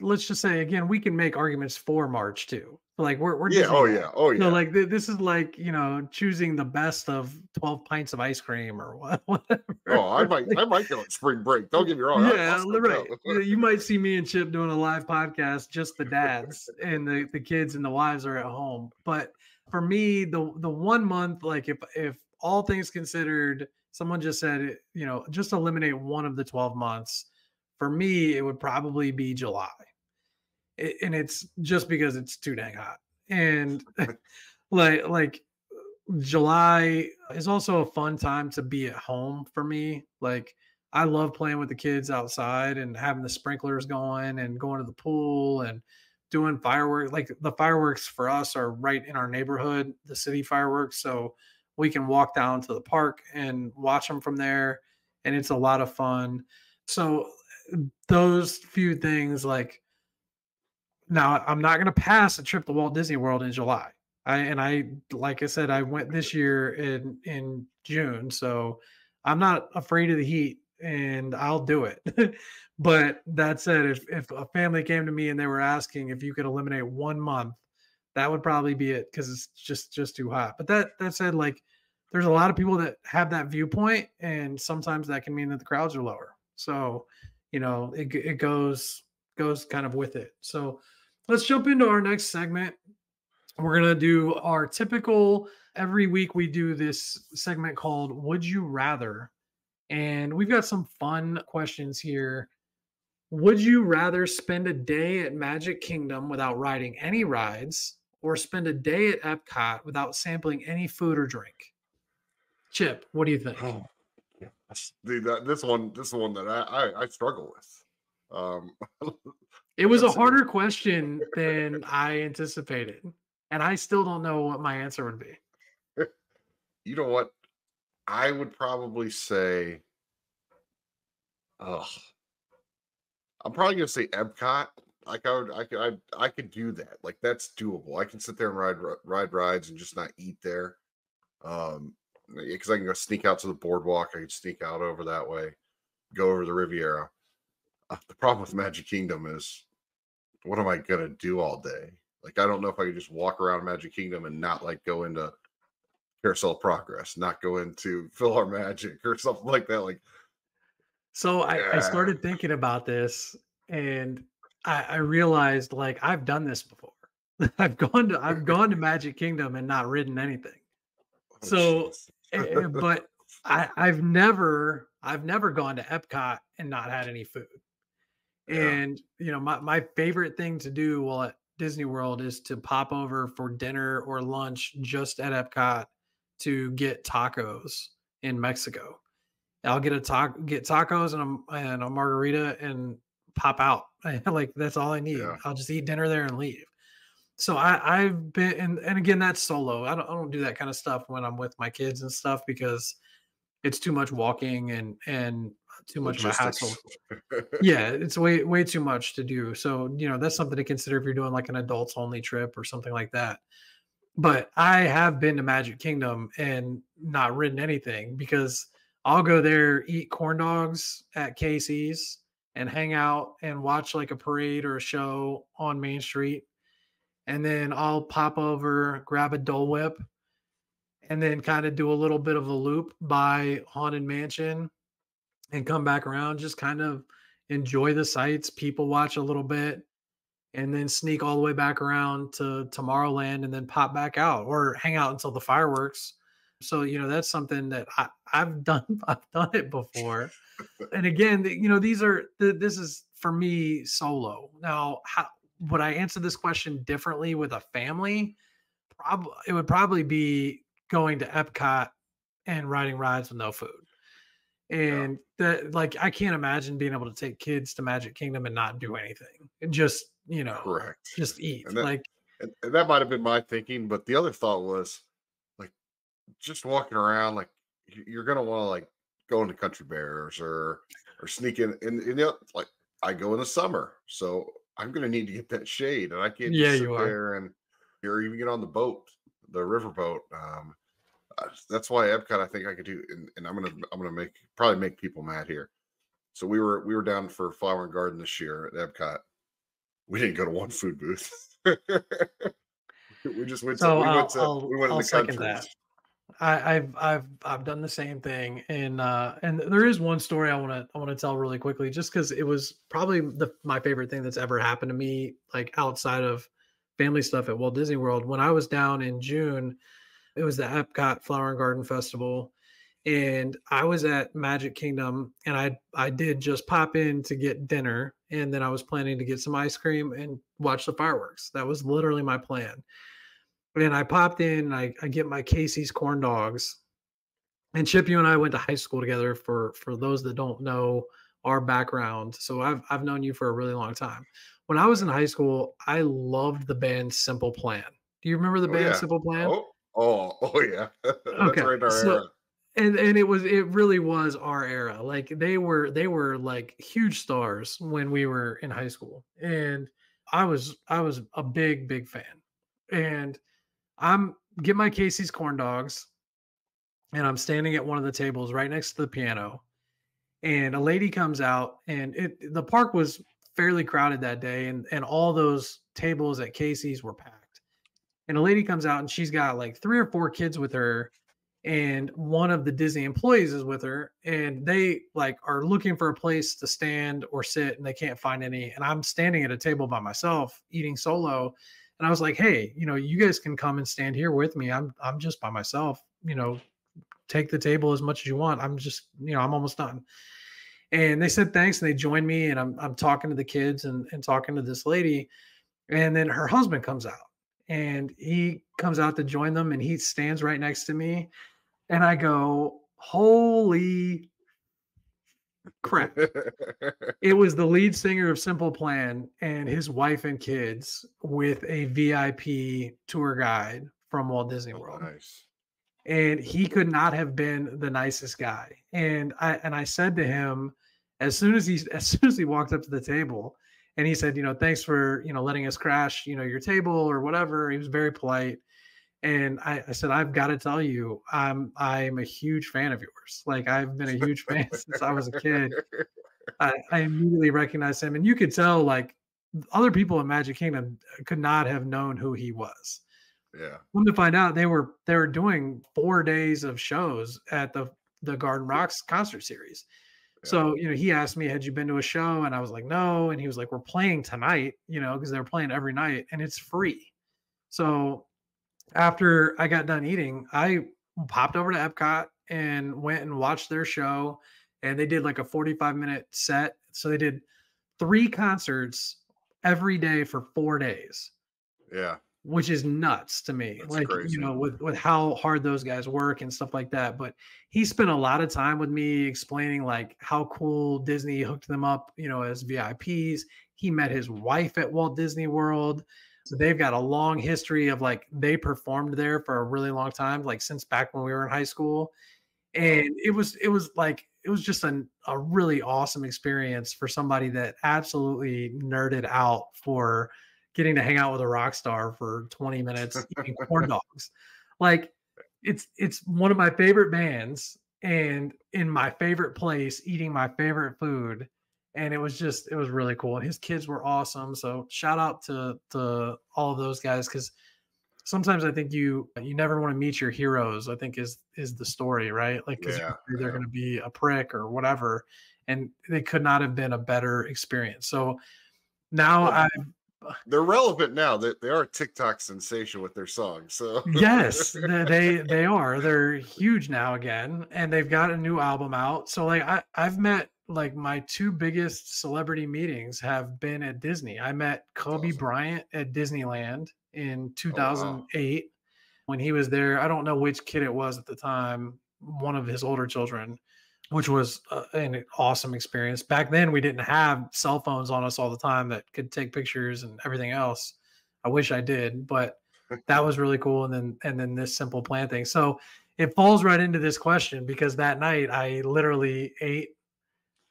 let's just say again, we can make arguments for March too. Like we're yeah, oh yeah, oh yeah. So like this is like, you know, choosing the best of 12 pints of ice cream or whatever. Oh, I might go on spring break. Don't get me wrong. Yeah, right. You might see me and Chip doing a live podcast, just the dads and the kids and the wives are at home. But for me, the 1 month, like if all things considered, someone just said, you know, just eliminate one of the 12 months. For me, it would probably be July. And it's just because it's too dang hot. And like July is also a fun time to be at home for me. Like I love playing with the kids outside and having the sprinklers going and going to the pool and doing fireworks. Like the fireworks for us are right in our neighborhood, the city fireworks. So we can walk down to the park and watch them from there. And it's a lot of fun. So those few things, like, now, I'm not going to pass a trip to Walt Disney World in July. Like I said, I went this year in June, so I'm not afraid of the heat, and I'll do it. But that said, if a family came to me and they were asking if you could eliminate 1 month, that would probably be it because it's just too hot. But that said, like, there's a lot of people that have that viewpoint, and sometimes that can mean that the crowds are lower. So, you know, it goes kind of with it. So let's jump into our next segment. We're going to do our typical, every week we do this segment called Would You Rather? And we've got some fun questions here. Would you rather spend a day at Magic Kingdom without riding any rides, or spend a day at Epcot without sampling any food or drink? Chip, what do you think? Oh, dude, this one that I struggle with. It was a harder question than I anticipated. And I still don't know what my answer would be. You know what? I would probably say, I'm probably going to say Epcot. Like I could do that. Like that's doable. I can sit there and ride rides and just not eat there. Because I can go sneak out to the boardwalk. I can sneak out over that way, go over the Riviera. The problem with Magic Kingdom is, what am I gonna do all day? Like I don't know if I could just walk around Magic Kingdom and not like go into Carousel of Progress, not go into Philhar Magic or something like that. Like, so I started thinking about this, and I realized like I've done this before. I've gone to Magic Kingdom and not ridden anything. So, but I've never gone to Epcot and not had any food. Yeah. And, you know, my favorite thing to do while at Disney World is to pop over for dinner or lunch just at Epcot to get tacos in Mexico. I'll get get tacos and a margarita and pop out. Like that's all I need. Yeah. I'll just eat dinner there and leave. So I've been, and again, that's solo. I don't do that kind of stuff when I'm with my kids and stuff because it's too much walking and too much of a hassle. Yeah, it's way too much to do. So, you know, that's something to consider if you're doing like an adults only trip or something like that. But I have been to Magic Kingdom and not ridden anything because I'll go there, eat corn dogs at Casey's and hang out and watch like a parade or a show on Main Street. And then I'll pop over, grab a Dole Whip, and then kind of do a little bit of a loop by Haunted Mansion and come back around, just kind of enjoy the sights, people watch a little bit, and then sneak all the way back around to Tomorrowland and then pop back out or hang out until the fireworks. So, you know, that's something that I've done it before. And again, you know, this is for me solo. Now, how would I answer this question differently with a family? It would probably be going to Epcot and riding rides with no food. And that, like, I can't imagine being able to take kids to Magic Kingdom and not do anything and just, you know, correct, just eat. And that, like, and that might've been my thinking, but the other thought was like, just walking around, like you're going to want to like go into Country Bears or sneak in and you know, like I go in the summer. So I'm going to need to get that shade, and I can't just sit there and or even get on the boat, the river boat. That's why Epcot, I think I could do, and I'm going to probably make people mad here. So we were down for Flower and Garden this year at Epcot. We didn't go to one food booth. We just went. So we went in the country. I've done the same thing, and there is one story I want to tell really quickly, just because it was probably my favorite thing that's ever happened to me, like outside of family stuff at Walt Disney World. When I was down in June, it was the Epcot Flower and Garden Festival, and I was at Magic Kingdom, and I did just pop in to get dinner, and then I was planning to get some ice cream and watch the fireworks. That was literally my plan. And I popped in, and I get my Casey's corn dogs. And Chip, you and I went to high school together. For those that don't know our background, so I've known you for a really long time. When I was in high school, I loved the band Simple Plan. Do you remember the band Simple Plan? Oh yeah. That's right, our era. And it really was our era. Like they were like huge stars when we were in high school. And I was a big fan. And I'm get my Casey's corn dogs, and I'm standing at one of the tables right next to the piano, and a lady comes out, and the park was fairly crowded that day, and all those tables at Casey's were packed. And a lady comes out, and she's got like 3 or 4 kids with her, and one of the Disney employees is with her, and they like are looking for a place to stand or sit, and they can't find any. And I'm standing at a table by myself eating solo. And I was like, hey, you know, you guys can come and stand here with me. I'm just by myself, you know, take the table as much as you want. I'm just, you know, I'm almost done. And they said, thanks. And they joined me, and I'm talking to the kids and talking to this lady. And then her husband comes out, and he comes out to join them, and he stands right next to me. And I go, holy Correct. It was the lead singer of Simple Plan and his wife and kids with a VIP tour guide from Walt Disney World. Nice. And he could not have been the nicest guy. And I said to him, as soon as he walked up to the table, and he said, you know, thanks for, you know, letting us crash, you know, your table or whatever. He was very polite. And I said, I've got to tell you, I'm a huge fan of yours. Like, I've been a huge fan since I was a kid. I immediately recognized him. And you could tell, like, other people in Magic Kingdom could not have known who he was. Yeah. Come to find out, they were doing 4 days of shows at the Garden Rocks concert series. Yeah. So, you know, he asked me, had you been to a show? And I was like, no. And he was like, we're playing tonight, you know, because they were playing every night and it's free. So after I got done eating, I popped over to Epcot and went and watched their show. And they did like a 45-minute set. So they did 3 concerts every day for 4 days. Yeah. Which is nuts to me. That's like crazy. You know, with how hard those guys work and stuff like that. But he spent a lot of time with me explaining like how cool Disney hooked them up, you know, as VIPs. He met his wife at Walt Disney World. So they've got a long history of like, they performed there for a really long time, like since back when we were in high school. And it was just a really awesome experience for somebody that absolutely nerded out for getting to hang out with a rock star for 20 minutes eating corn dogs. Like, it's one of my favorite bands and in my favorite place eating my favorite food. And it was really cool. And his kids were awesome. So shout out to all of those guys. 'Cause sometimes I think you never want to meet your heroes, I think is the story, right? Like, 'cause they're going to be a prick or whatever. And they could not have been a better experience. So now they're relevant now. They are a TikTok sensation with their songs. So yes, they are. They're huge now again, and they've got a new album out. So like I've met, like, my 2 biggest celebrity meetings have been at Disney. I met Kobe Bryant at Disneyland in 2008 when he was there. I don't know which kid it was at the time, one of his older children, which was an awesome experience. Back then, we didn't have cell phones on us all the time that could take pictures and everything else. I wish I did, but that was really cool. And then this Simple Plan thing. So it falls right into this question, because that night I literally ate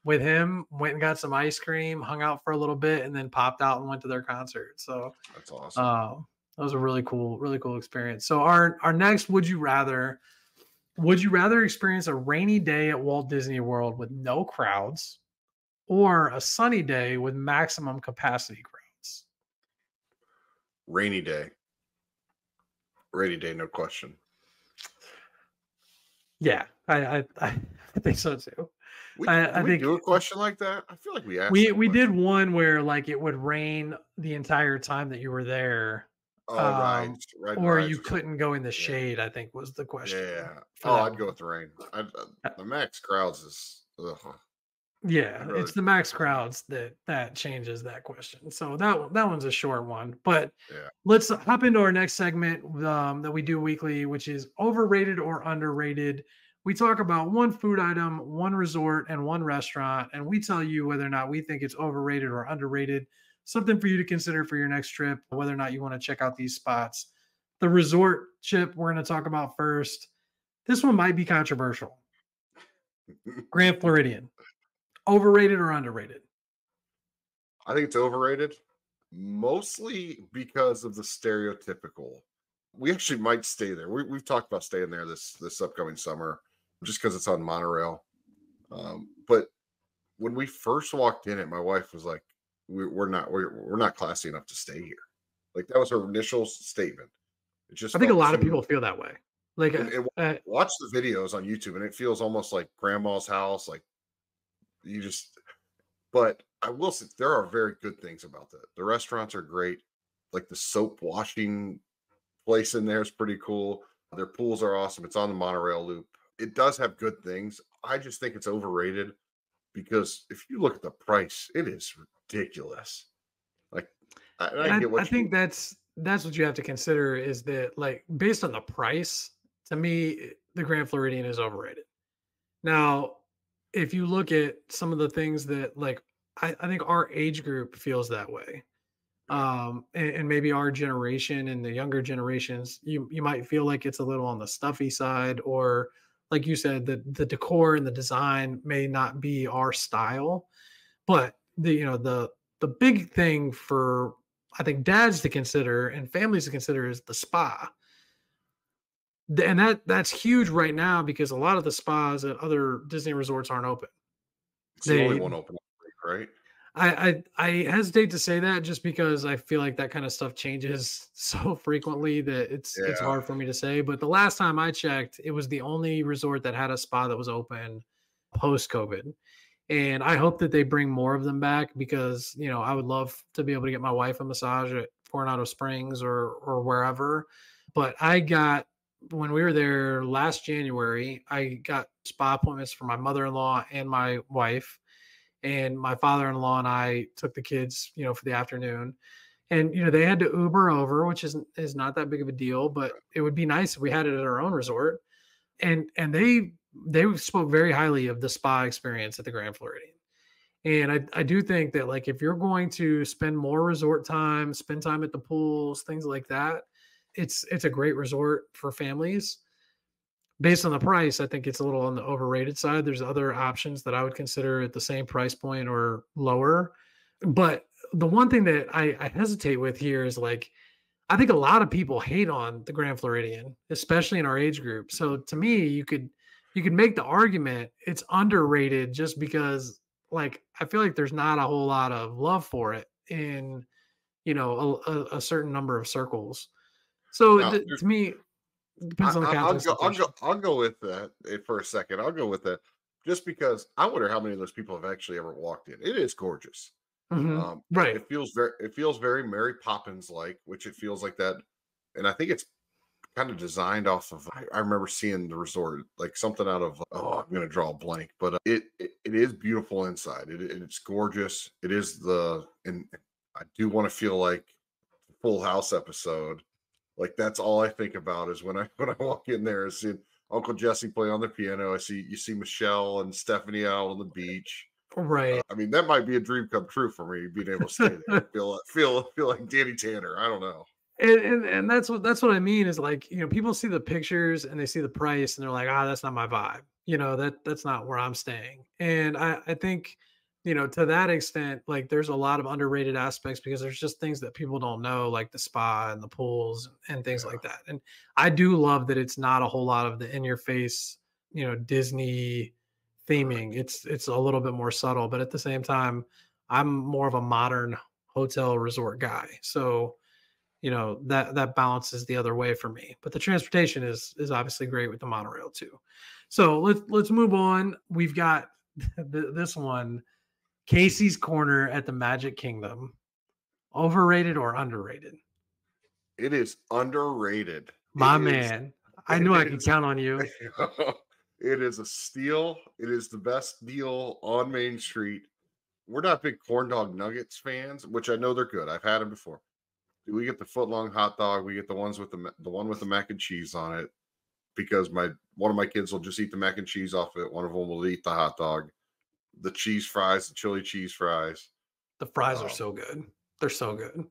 with him, went and got some ice cream, hung out for a little bit, and then popped out and went to their concert. So that's awesome. That was a really cool experience. So our next, would you rather experience a rainy day at Walt Disney World with no crowds or a sunny day with maximum capacity crowds? Rainy day. Rainy day, no question. Yeah, I think so too. I think do a question like that. I feel like we asked. We did one where like it would rain the entire time that you were there. Oh, right. Or you couldn't go in the shade, I think, was the question. Yeah. Oh, I'd go with the rain. The max crowds is. Ugh. Yeah, really, it's the max crowds that changes that question. So that one's a short one. But let's hop into our next segment that we do weekly, which is overrated or underrated. We talk about one food item, one resort, and one restaurant, and we tell you whether or not we think it's overrated or underrated. Something for you to consider for your next trip, whether or not you want to check out these spots. The resort, Chip, we're going to talk about first. This one might be controversial. Grand Floridian. Overrated or underrated? I think it's overrated, mostly because of the stereotypical. We actually might stay there. We've talked about staying there this upcoming summer just because it's on monorail. But when we first walked in it, my wife was like, we're not classy enough to stay here. Like, that was her initial statement. It just, I think a lot of people feel that way. Like, watch the videos on YouTube and it feels almost like grandma's house. Like, you just, but I will say there are very good things about that. The restaurants are great. Like, the soap washing place in there is pretty cool. Their pools are awesome. It's on the monorail loop. It does have good things. I just think it's overrated because if you look at the price, it is ridiculous. Like, I think that's what you have to consider, is that, like, based on the price, to me, the Grand Floridian is overrated. Now, if you look at some of the things that, like, I think our age group feels that way. And maybe our generation and the younger generations, you might feel like it's a little on the stuffy side, or like you said, the decor and the design may not be our style. But the big thing for, I think, dads to consider and families to consider is the spa. And that's huge right now, because a lot of the spas at other Disney resorts aren't open. It's the only one open, right? I hesitate to say that, just because I feel like that kind of stuff changes so frequently that it's hard for me to say. But the last time I checked, it was the only resort that had a spa that was open post-COVID. And I hope that they bring more of them back, because, I would love to be able to get my wife a massage at Coronado Springs or wherever. But when we were there last January, I got spa appointments for my mother-in-law and my wife. And my father-in-law and I took the kids, for the afternoon, and, they had to Uber over, which is not that big of a deal, but it would be nice if we had it at our own resort. And they spoke very highly of the spa experience at the Grand Floridian. And I do think that, like, if you're going to spend more resort time, spend time at the pools, things like that, it's a great resort for families. Based on the price, I think it's a little on the overrated side. There's other options that I would consider at the same price point or lower. But the one thing that I hesitate with here is, like, I think a lot of people hate on the Grand Floridian, especially in our age group. So to me, you could make the argument it's underrated, just because, like, I feel like there's not a whole lot of love for it in, a certain number of circles. So to me... Depends on the I'll go with that for a second. I'll go with that just because I wonder how many of those people have actually ever walked in. It is gorgeous, right? It feels very Mary Poppins like, which it feels like that, and I think it's kind of designed off of. I remember seeing the resort like something out of I'm going to draw a blank, but it is beautiful inside. It's gorgeous. It is and I do want to feel like the Full House episode. Like, that's all I think about is when I walk in there, I see Uncle Jesse play on the piano. You see Michelle and Stephanie out on the beach. Right. I mean, that might be a dream come true for me, being able to stay there. feel like Danny Tanner. I don't know. And that's what I mean is, like, people see the pictures and they see the price and they're like, that's not my vibe. That's not where I'm staying. And I think, to that extent, like, there's a lot of underrated aspects because there's just things that people don't know, like the spa and the pools and things like that. And I do love that it's not a whole lot of the in your face, Disney theming. It's a little bit more subtle, but at the same time, I'm more of a modern hotel resort guy. So, that balances the other way for me, but the transportation is obviously great with the monorail too. So let's move on. We've got this one. Casey's Corner at the Magic Kingdom. Overrated or underrated? It is underrated. My man. I knew I could count on you. It is a steal. It is the best deal on Main Street. We're not big corn dog nuggets fans, which I know they're good. I've had them before. We get the foot-long hot dog. We get the ones with the one with the mac and cheese on it, because one of my kids will just eat the mac and cheese off it. One of them will eat the hot dog. The cheese fries, the chili cheese fries. The fries are so good. They're so good.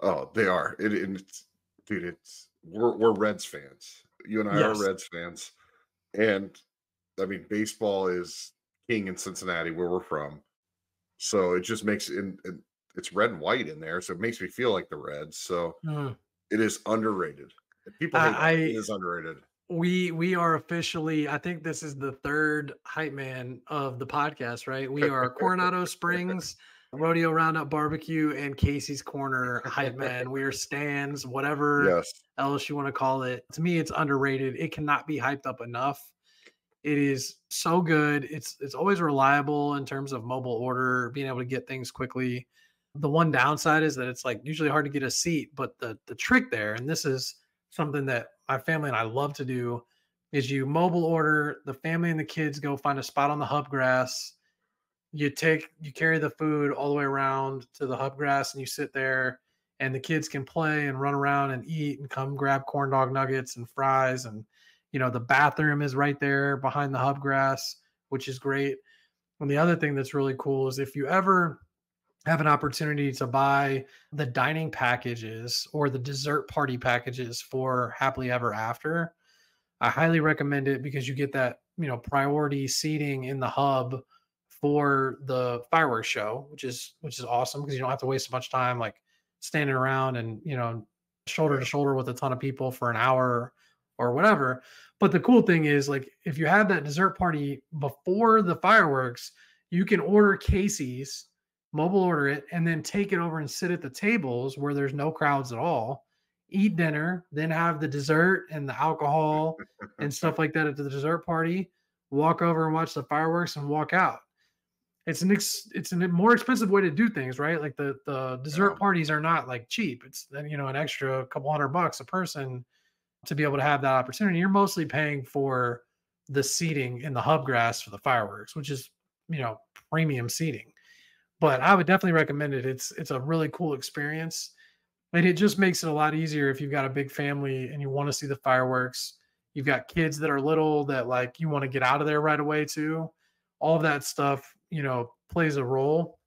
Oh, they are. We're Reds fans. You and I are Reds fans. And I mean, baseball is king in Cincinnati, where we're from. So it just makes it's red and white in there. So it makes me feel like the Reds. So it is underrated. People hate it is underrated. We are officially, I think this is the third hype man of the podcast, right? We are Coronado Springs, Rodeo Roundup Barbecue, and Casey's Corner hype man. We are stands, whatever else you want to call it. To me, it's underrated. It cannot be hyped up enough. It is so good. It's always reliable in terms of mobile order, being able to get things quickly. The one downside is that it's like usually hard to get a seat, but the trick there, and this is something that my family and I love to do, is you mobile order, the family and the kids go find a spot on the hub grass. You carry the food all the way around to the hub grass and you sit there, and the kids can play and run around and eat and come grab corn dog nuggets and fries. And, the bathroom is right there behind the hub grass, which is great. And the other thing that's really cool is if you ever have an opportunity to buy the dining packages or the dessert party packages for Happily Ever After, I highly recommend it because you get that, you know, priority seating in the hub for the fireworks show, which is awesome because you don't have to waste so much time like standing around and, you know, shoulder to shoulder with a ton of people for an hour or whatever. But the cool thing is, like, if you have that dessert party before the fireworks, you can order Casey's, mobile order it, and then take it over and sit at the tables where there's no crowds at all, eat dinner, then have the dessert and the alcohol and stuff like that at the dessert party, walk over and watch the fireworks and walk out. It's a more expensive way to do things, right? Like the dessert parties are not like cheap. It's, you know, an extra couple $100 a person to be able to have that opportunity. You're mostly paying for the seating in the hub grass for the fireworks, which is, you know, premium seating. But I would definitely recommend it. It's a really cool experience. And it just makes it a lot easier if you've got a big family and you want to see the fireworks. You've got kids that are little that, like, you want to get out of there right away too. All of that stuff, you know, plays a role.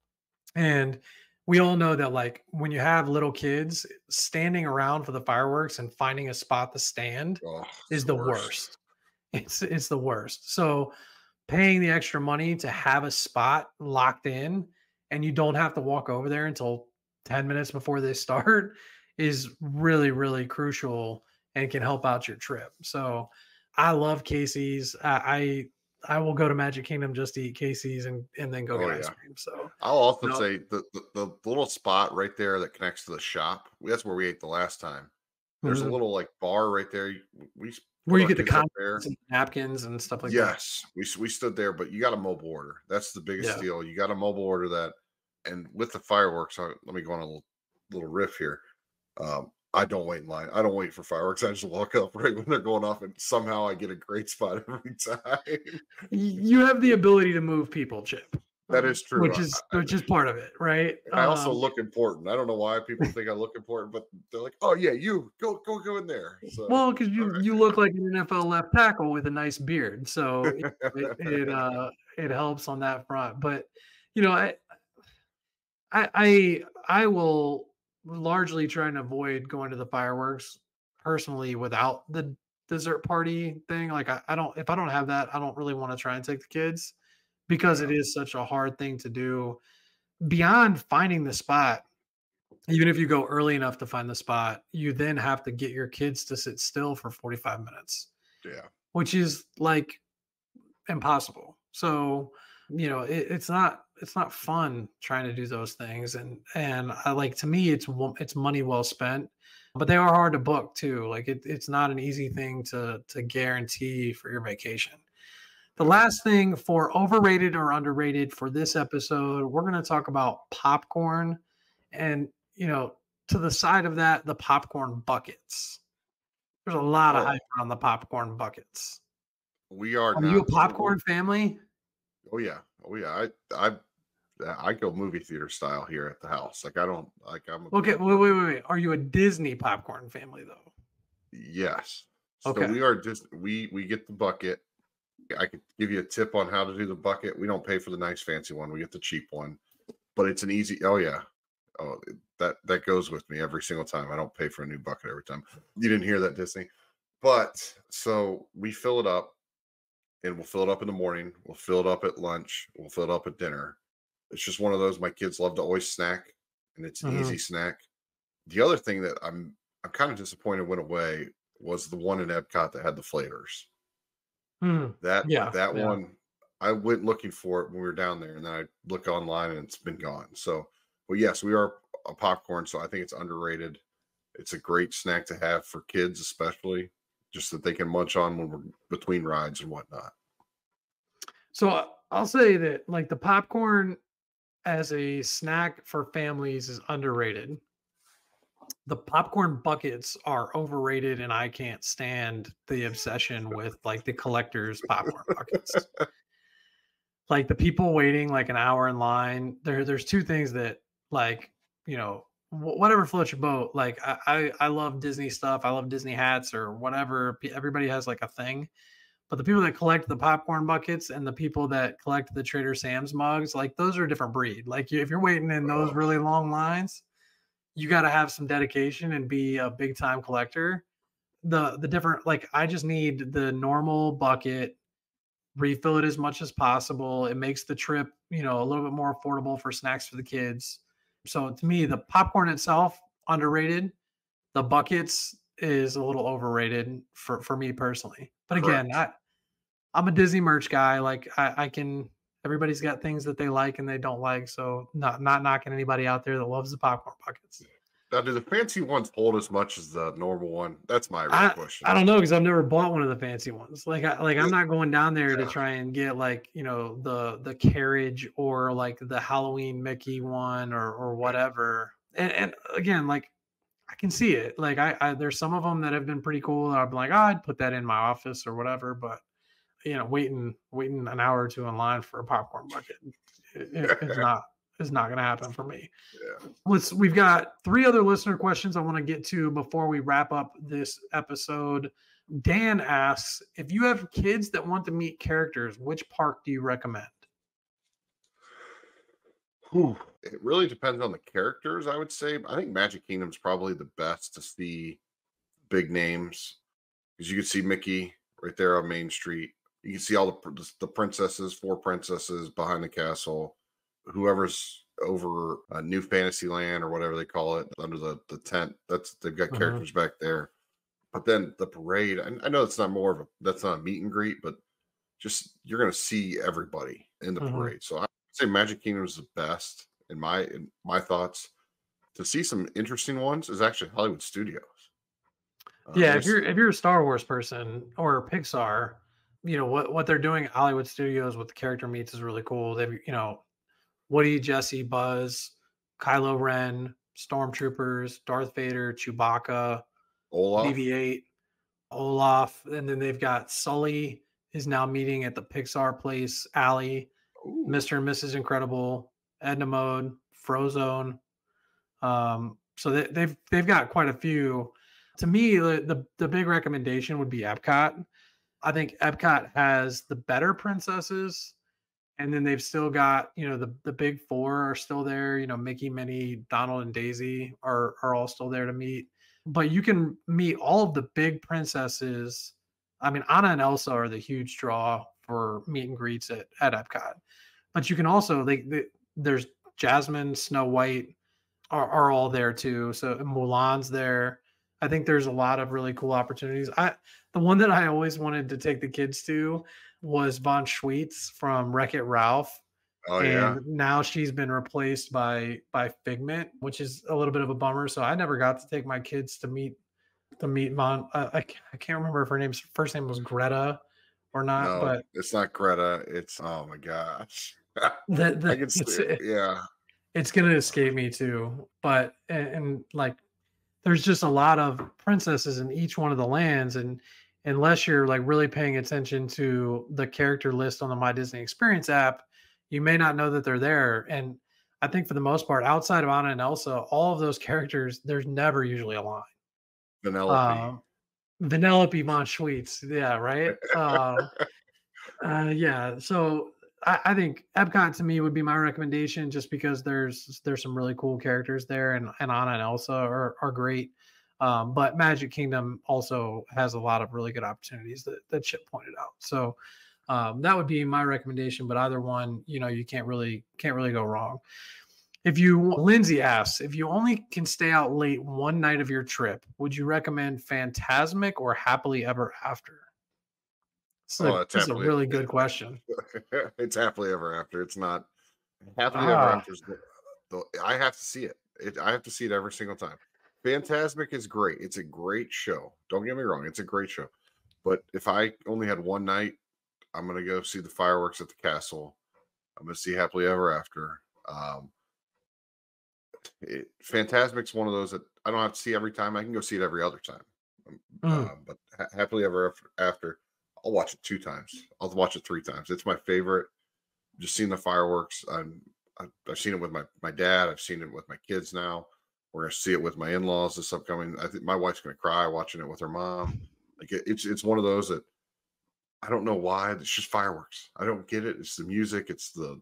And we all know that, like, when you have little kids, standing around for the fireworks and finding a spot to stand is the worst. It's the worst. So paying the extra money to have a spot locked in and you don't have to walk over there until 10 minutes before they start is really, really crucial and can help out your trip. So I love Casey's. I will go to Magic Kingdom just to eat Casey's and then go get ice cream. So I'll often say the little spot right there that connects to the shop, that's where we ate the last time. There's a little, like, bar right there. Where you get the condiments and napkins and stuff like that. Yes, we stood there, but you got a mobile order. That's the biggest deal. You got a mobile order that, and with the fireworks, let me go on a little riff here. I don't wait in line. I don't wait for fireworks. I just walk up right when they're going off, and somehow I get a great spot every time. You have the ability to move people, Chip. That is true. Which is part of it, right? I also look important. I don't know why people think I look important, but they're like, "Oh yeah, you go in there." So, well, because you look like an NFL left tackle with a nice beard, so it helps on that front. But, you know, I will largely try and avoid going to the fireworks personally without the dessert party thing. Like, if I don't have that, I don't really want to try and take the kids because it is such a hard thing to do beyond finding the spot. Even if you go early enough to find the spot, you then have to get your kids to sit still for 45 minutes. Yeah. Which is, like, impossible. So, you know, it's not fun trying to do those things. And I, like, to me, it's money well spent, but they are hard to book too. Like, it's not an easy thing to guarantee for your vacation. The last thing for overrated or underrated for this episode, we're going to talk about popcorn and, you know, to the side of that, the popcorn buckets. There's a lot of hype on the popcorn buckets. Are you a popcorn family? Oh yeah. I go movie theater style here at the house. Like, I don't like I'm a okay. Wait. Are you a Disney popcorn family though? Yes. Okay. So we are just we get the bucket. I could give you a tip on how to do the bucket. We don't pay for the nice fancy one. We get the cheap one, but it's an easy. Oh yeah. Oh, that goes with me every single time. I don't pay for a new bucket every time. You didn't hear that, Disney. But so we fill it up. And we'll fill it up in the morning. We'll fill it up at lunch. We'll fill it up at dinner. It's just one of those. My kids love to always snack, and it's an easy snack. The other thing that I'm kind of disappointed went away was the one in Epcot that had the flavors. That one, I went looking for it when we were down there, and then I look online and it's been gone. So, well, yes, we are a popcorn. So I think it's underrated. It's a great snack to have for kids, especially. Just that they can munch on when we're between rides and whatnot. So I'll say that, like, the popcorn as a snack for families is underrated. The popcorn buckets are overrated, and I can't stand the obsession with, like, the collector's popcorn buckets. Like, the people waiting, like, an hour in line. There's two things that, like, you know, whatever floats your boat. Like, I love Disney stuff. I love Disney hats or whatever. Everybody has, like, a thing, But the people that collect the popcorn buckets and the people that collect the Trader Sam's mugs, like those are a different breed. Like if you're waiting in those really long lines, you got to have some dedication and be a big time collector. The different, like I just need the normal bucket, refill it as much as possible. It makes the trip, you know, a little bit more affordable for snacks for the kids. So to me, the popcorn itself underrated. The buckets is a little overrated for me personally. But again, I'm a Disney merch guy. Like I can, everybody's got things that they like and they don't like. So not knocking anybody out there that loves the popcorn buckets. Now, do the fancy ones hold as much as the normal one? That's my real question. I don't know, because I've never bought one of the fancy ones. I'm not going down there to try and get like, you know, the carriage or like the Halloween Mickey one or whatever. And again, like I can see it. Like I there's some of them that have been pretty cool. I've been like, oh, I'd put that in my office or whatever. But you know, waiting an hour or two in line for a popcorn bucket is not going to happen for me. Yeah. We've got three other listener questions I want to get to before we wrap up this episode. Dan asks, if you have kids that want to meet characters, which park do you recommend? It really depends on the characters, I would say. I think Magic Kingdom is probably the best to see big names, because you can see Mickey right there on Main Street. You can see all the princesses, four princesses behind the castle. Whoever's over New Fantasyland or whatever they call it, under the tent, they've got characters back there. But then the parade, I know that's not a meet and greet, but just you're going to see everybody in the parade. So I'd say Magic Kingdom is the best in my thoughts. To see some interesting ones is actually Hollywood Studios. If you're a Star Wars person or Pixar, you know what they're doing at Hollywood Studios with the character meets is really cool. They've Woody, Jesse, Buzz, Kylo Ren, Stormtroopers, Darth Vader, Chewbacca, Olaf, BB-8, Olaf, and then they've got Sully is now meeting at the Pixar place, Allie, Mr. and Mrs. Incredible, Edna Mode, Frozone. So they've got quite a few. To me, the big recommendation would be Epcot. I think Epcot has the better princesses. And then they've still got, the big four are still there. Mickey, Minnie, Donald, and Daisy are all still there to meet. But you can meet all of the big princesses. I mean, Anna and Elsa are the huge draw for meet and greets at Epcot. But you can also, there's Jasmine, Snow White are all there too. So Mulan's there. I think there's a lot of really cool opportunities. The one that I always wanted to take the kids to was Von Schweetz from Wreck-It Ralph. Now she's been replaced by Figment, which is a little bit of a bummer. So I never got to take my kids to meet Von. I can't remember if first name was Greta or not. No, but it's not Greta. It's, oh my gosh. I can see it. Yeah. It's going to escape me too. But, and like, there's just a lot of princesses in each one of the lands. And unless you're like really paying attention to the character list on the My Disney Experience app, you may not know that they're there. And I think for the most part, outside of Anna and Elsa, all of those characters, there's never usually a line. Vanellope Von Schweetz. Yeah. Right. Yeah. So I think Epcot to me would be my recommendation, just because there's some really cool characters there, and Anna and Elsa are great. But Magic Kingdom also has a lot of really good opportunities that Chip pointed out. So that would be my recommendation. But either one, you can't really go wrong. Lindsay asks, if you only can stay out late one night of your trip, would you recommend Fantasmic or Happily Ever After? That's a really good question. It's Happily Ever After. It's not Happily Ever After. I have to see it. I have to see it every single time. Fantasmic is great. It's a great show. Don't get me wrong. It's a great show. But if I only had one night, I'm going to go see the fireworks at the castle. I'm going to see Happily Ever After. Fantasmic's one of those that I don't have to see every time. I can go see it every other time. But Happily Ever After, I'll watch it two times. I'll watch it three times. It's my favorite. Just seeing the fireworks. I've seen it with my dad. I've seen it with my kids now. We're going to see it with my in-laws this upcoming. I think my wife's going to cry watching it with her mom. Like it's one of those that I don't know why. It's just fireworks. I don't get it. It's the music. It's the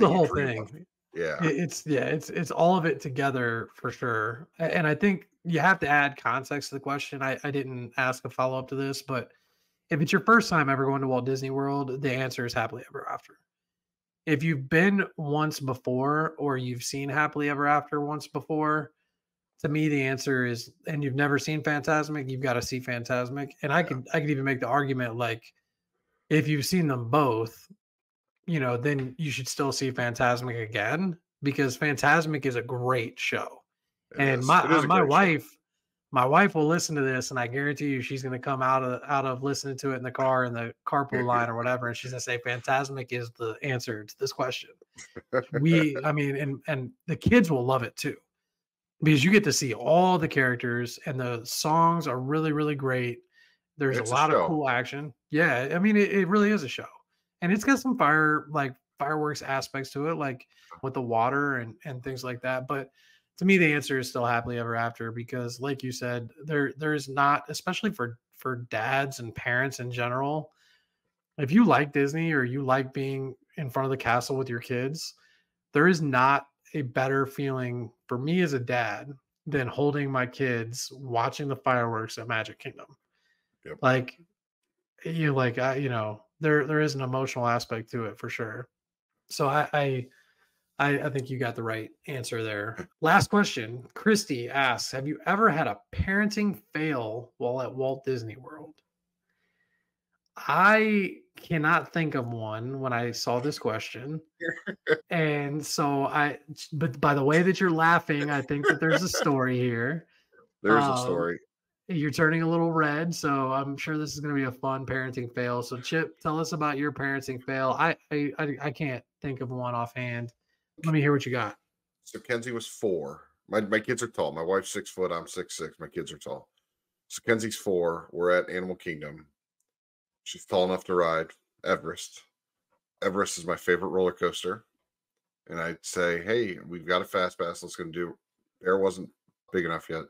whole thing. Yeah. It's all of it together for sure. And I think you have to add context to the question. I didn't ask a follow-up to this, but if it's your first time ever going to Walt Disney World, the answer is Happily Ever After. If you've been once before or you've seen Happily Ever After once before, to me, the answer is, and you've never seen Fantasmic, you've got to see Fantasmic. And I could even make the argument, like, if you've seen them both, you know, then you should still see Fantasmic again, because Fantasmic is a great show. And my wife will listen to this, and I guarantee you she's going to come out of listening to it in the car in the carpool line or whatever, and she's going to say Fantasmic is the answer to this question. And the kids will love it too, because you get to see all the characters, and the songs are really, really great. There's a lot of cool action. Yeah, I mean, it really is a show. And it's got some fireworks aspects to it, like with the water and things like that. But to me, the answer is still Happily Ever After, because, like you said, there's not, especially for dads and parents in general, if you like Disney or you like being in front of the castle with your kids, there is not a better feeling for me as a dad than holding my kids watching the fireworks at Magic Kingdom. Yep. There is an emotional aspect to it for sure. So I think you got the right answer there. Last question. Christy asks, have you ever had a parenting fail while at Walt Disney World? I cannot think of one when I saw this question. And so but by the way that you're laughing, I think that there's a story here. There's a story. You're turning a little red, so I'm sure this is going to be a fun parenting fail. So Chip, tell us about your parenting fail. I can't think of one offhand. Let me hear what you got. So Kenzie was 4. My kids are tall. My wife's 6 foot. I'm 6'6". My kids are tall. So Kenzie's 4. We're at Animal Kingdom. She's tall enough to ride Everest. Everest is my favorite roller coaster. And I say, hey, we've got a fast pass. Let's go do. Bear wasn't big enough yet.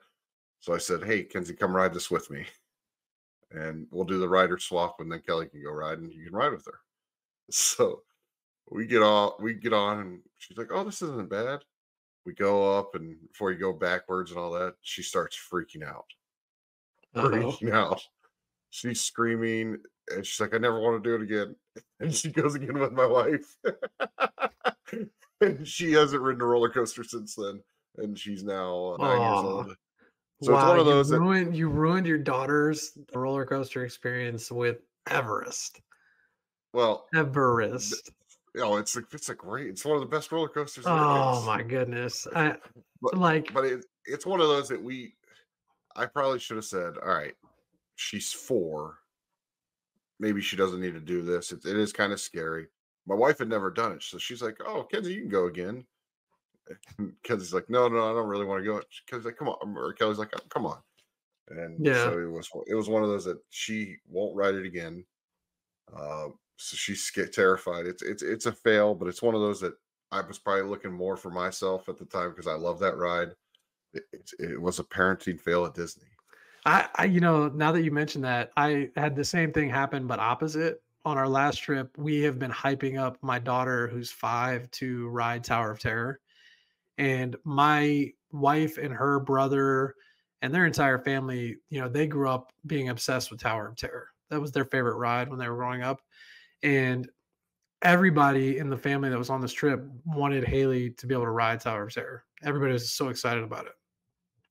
So I said, hey, Kenzie, come ride this with me. And we'll do the rider swap, and then Kelly can go ride, and you can ride with her. So we get on, and she's like, oh, this isn't bad. We go up, and before you go backwards and all that, she starts freaking out. Freaking out. She's screaming, and she's like, I never want to do it again. And she goes again with my wife. And she hasn't ridden a roller coaster since then. And she's now 9 years old. So wow, it's one of those you ruined your daughter's roller coaster experience with Everest. Well, Everest. It's one of the best roller coasters. Oh my goodness! It's one of those that I probably should have said, all right, she's 4. Maybe she doesn't need to do this. It is kind of scary. My wife had never done it, so she's like, oh, Kenzie, you can go again. Kelly's like, no, I don't really want to go. Kelly's like, come on. Or Kelly's like, oh, come on. And so it was one of those that she won't ride it again. So she's terrified. It's a fail, but it's one of those that I was probably looking more for myself at the time, because I love that ride. It was a parenting fail at Disney. I now that you mentioned that, I had the same thing happen, but opposite. On our last trip, we have been hyping up my daughter, who's 5, to ride Tower of Terror. And my wife and her brother and their entire family, they grew up being obsessed with Tower of Terror. That was their favorite ride when they were growing up. And everybody in the family that was on this trip wanted Haley to be able to ride Tower of Terror. Everybody was so excited about it.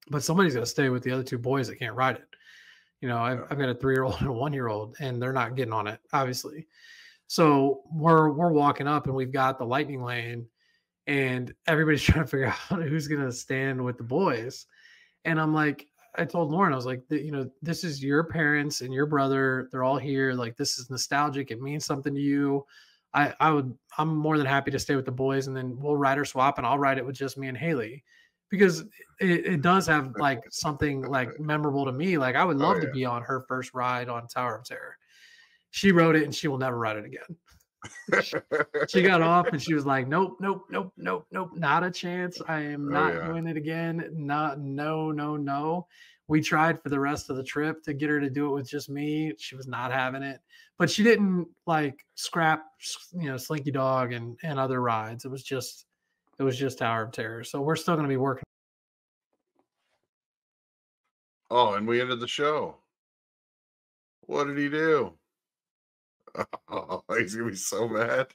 But somebody's going to stay with the other 2 boys that can't ride it. I've got a 3-year-old and a 1-year-old, and they're not getting on it, obviously. So we're walking up, and we've got the lightning lane. And everybody's trying to figure out who's going to stand with the boys. And I'm like, I told Lauren, I was like, this is your parents and your brother. They're all here. Like, this is nostalgic. It means something to you. I'm more than happy to stay with the boys, and then we'll ride or swap, and I'll ride it with just me and Haley, because it does have like something like memorable to me. Like, I would love to be on her first ride on Tower of Terror. She rode it, and she will never ride it again. She got off and she was like, nope, nope, nope, nope, nope, not a chance. I am not doing it again. No. We tried for the rest of the trip to get her to do it with just me. She was not having it, but she didn't like scrap, you know, Slinky Dog and other rides. It was just Tower of Terror. So we're still going to be working. Oh, and we ended the show. What did he do? Oh, he's gonna be so mad.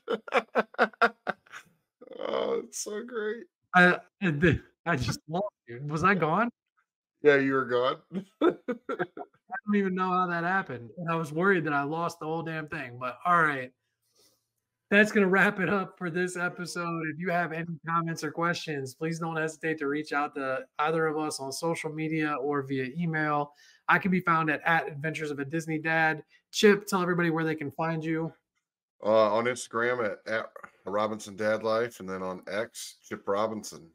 Oh, it's so great. I just lost you. Was I gone? Yeah, you were gone. I don't even know how that happened. And I was worried that I lost the whole damn thing. But all right, that's gonna wrap it up for this episode. If you have any comments or questions, please don't hesitate to reach out to either of us on social media or via email. I can be found at @adventuresofadisneydad. Chip, tell everybody where they can find you. On Instagram at @RobinsonDadLife, and then on X, Chip Robinson.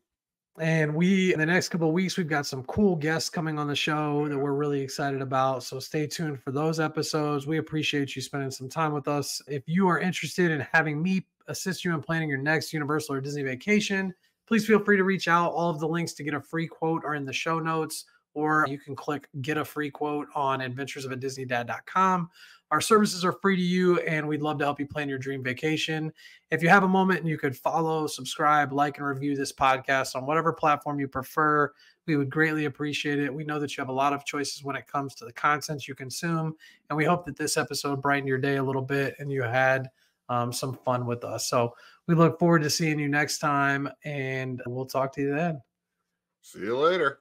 And in the next couple of weeks, we've got some cool guests coming on the show that we're really excited about. So stay tuned for those episodes. We appreciate you spending some time with us. If you are interested in having me assist you in planning your next Universal or Disney vacation, please feel free to reach out. All of the links to get a free quote are in the show notes. Or you can click get a free quote on adventuresofadisneydad.com. Our services are free to you, and we'd love to help you plan your dream vacation. If you have a moment and you could follow, subscribe, like, and review this podcast on whatever platform you prefer, we would greatly appreciate it. We know that you have a lot of choices when it comes to the content you consume, and we hope that this episode brightened your day a little bit and you had some fun with us. So we look forward to seeing you next time, and we'll talk to you then. See you later.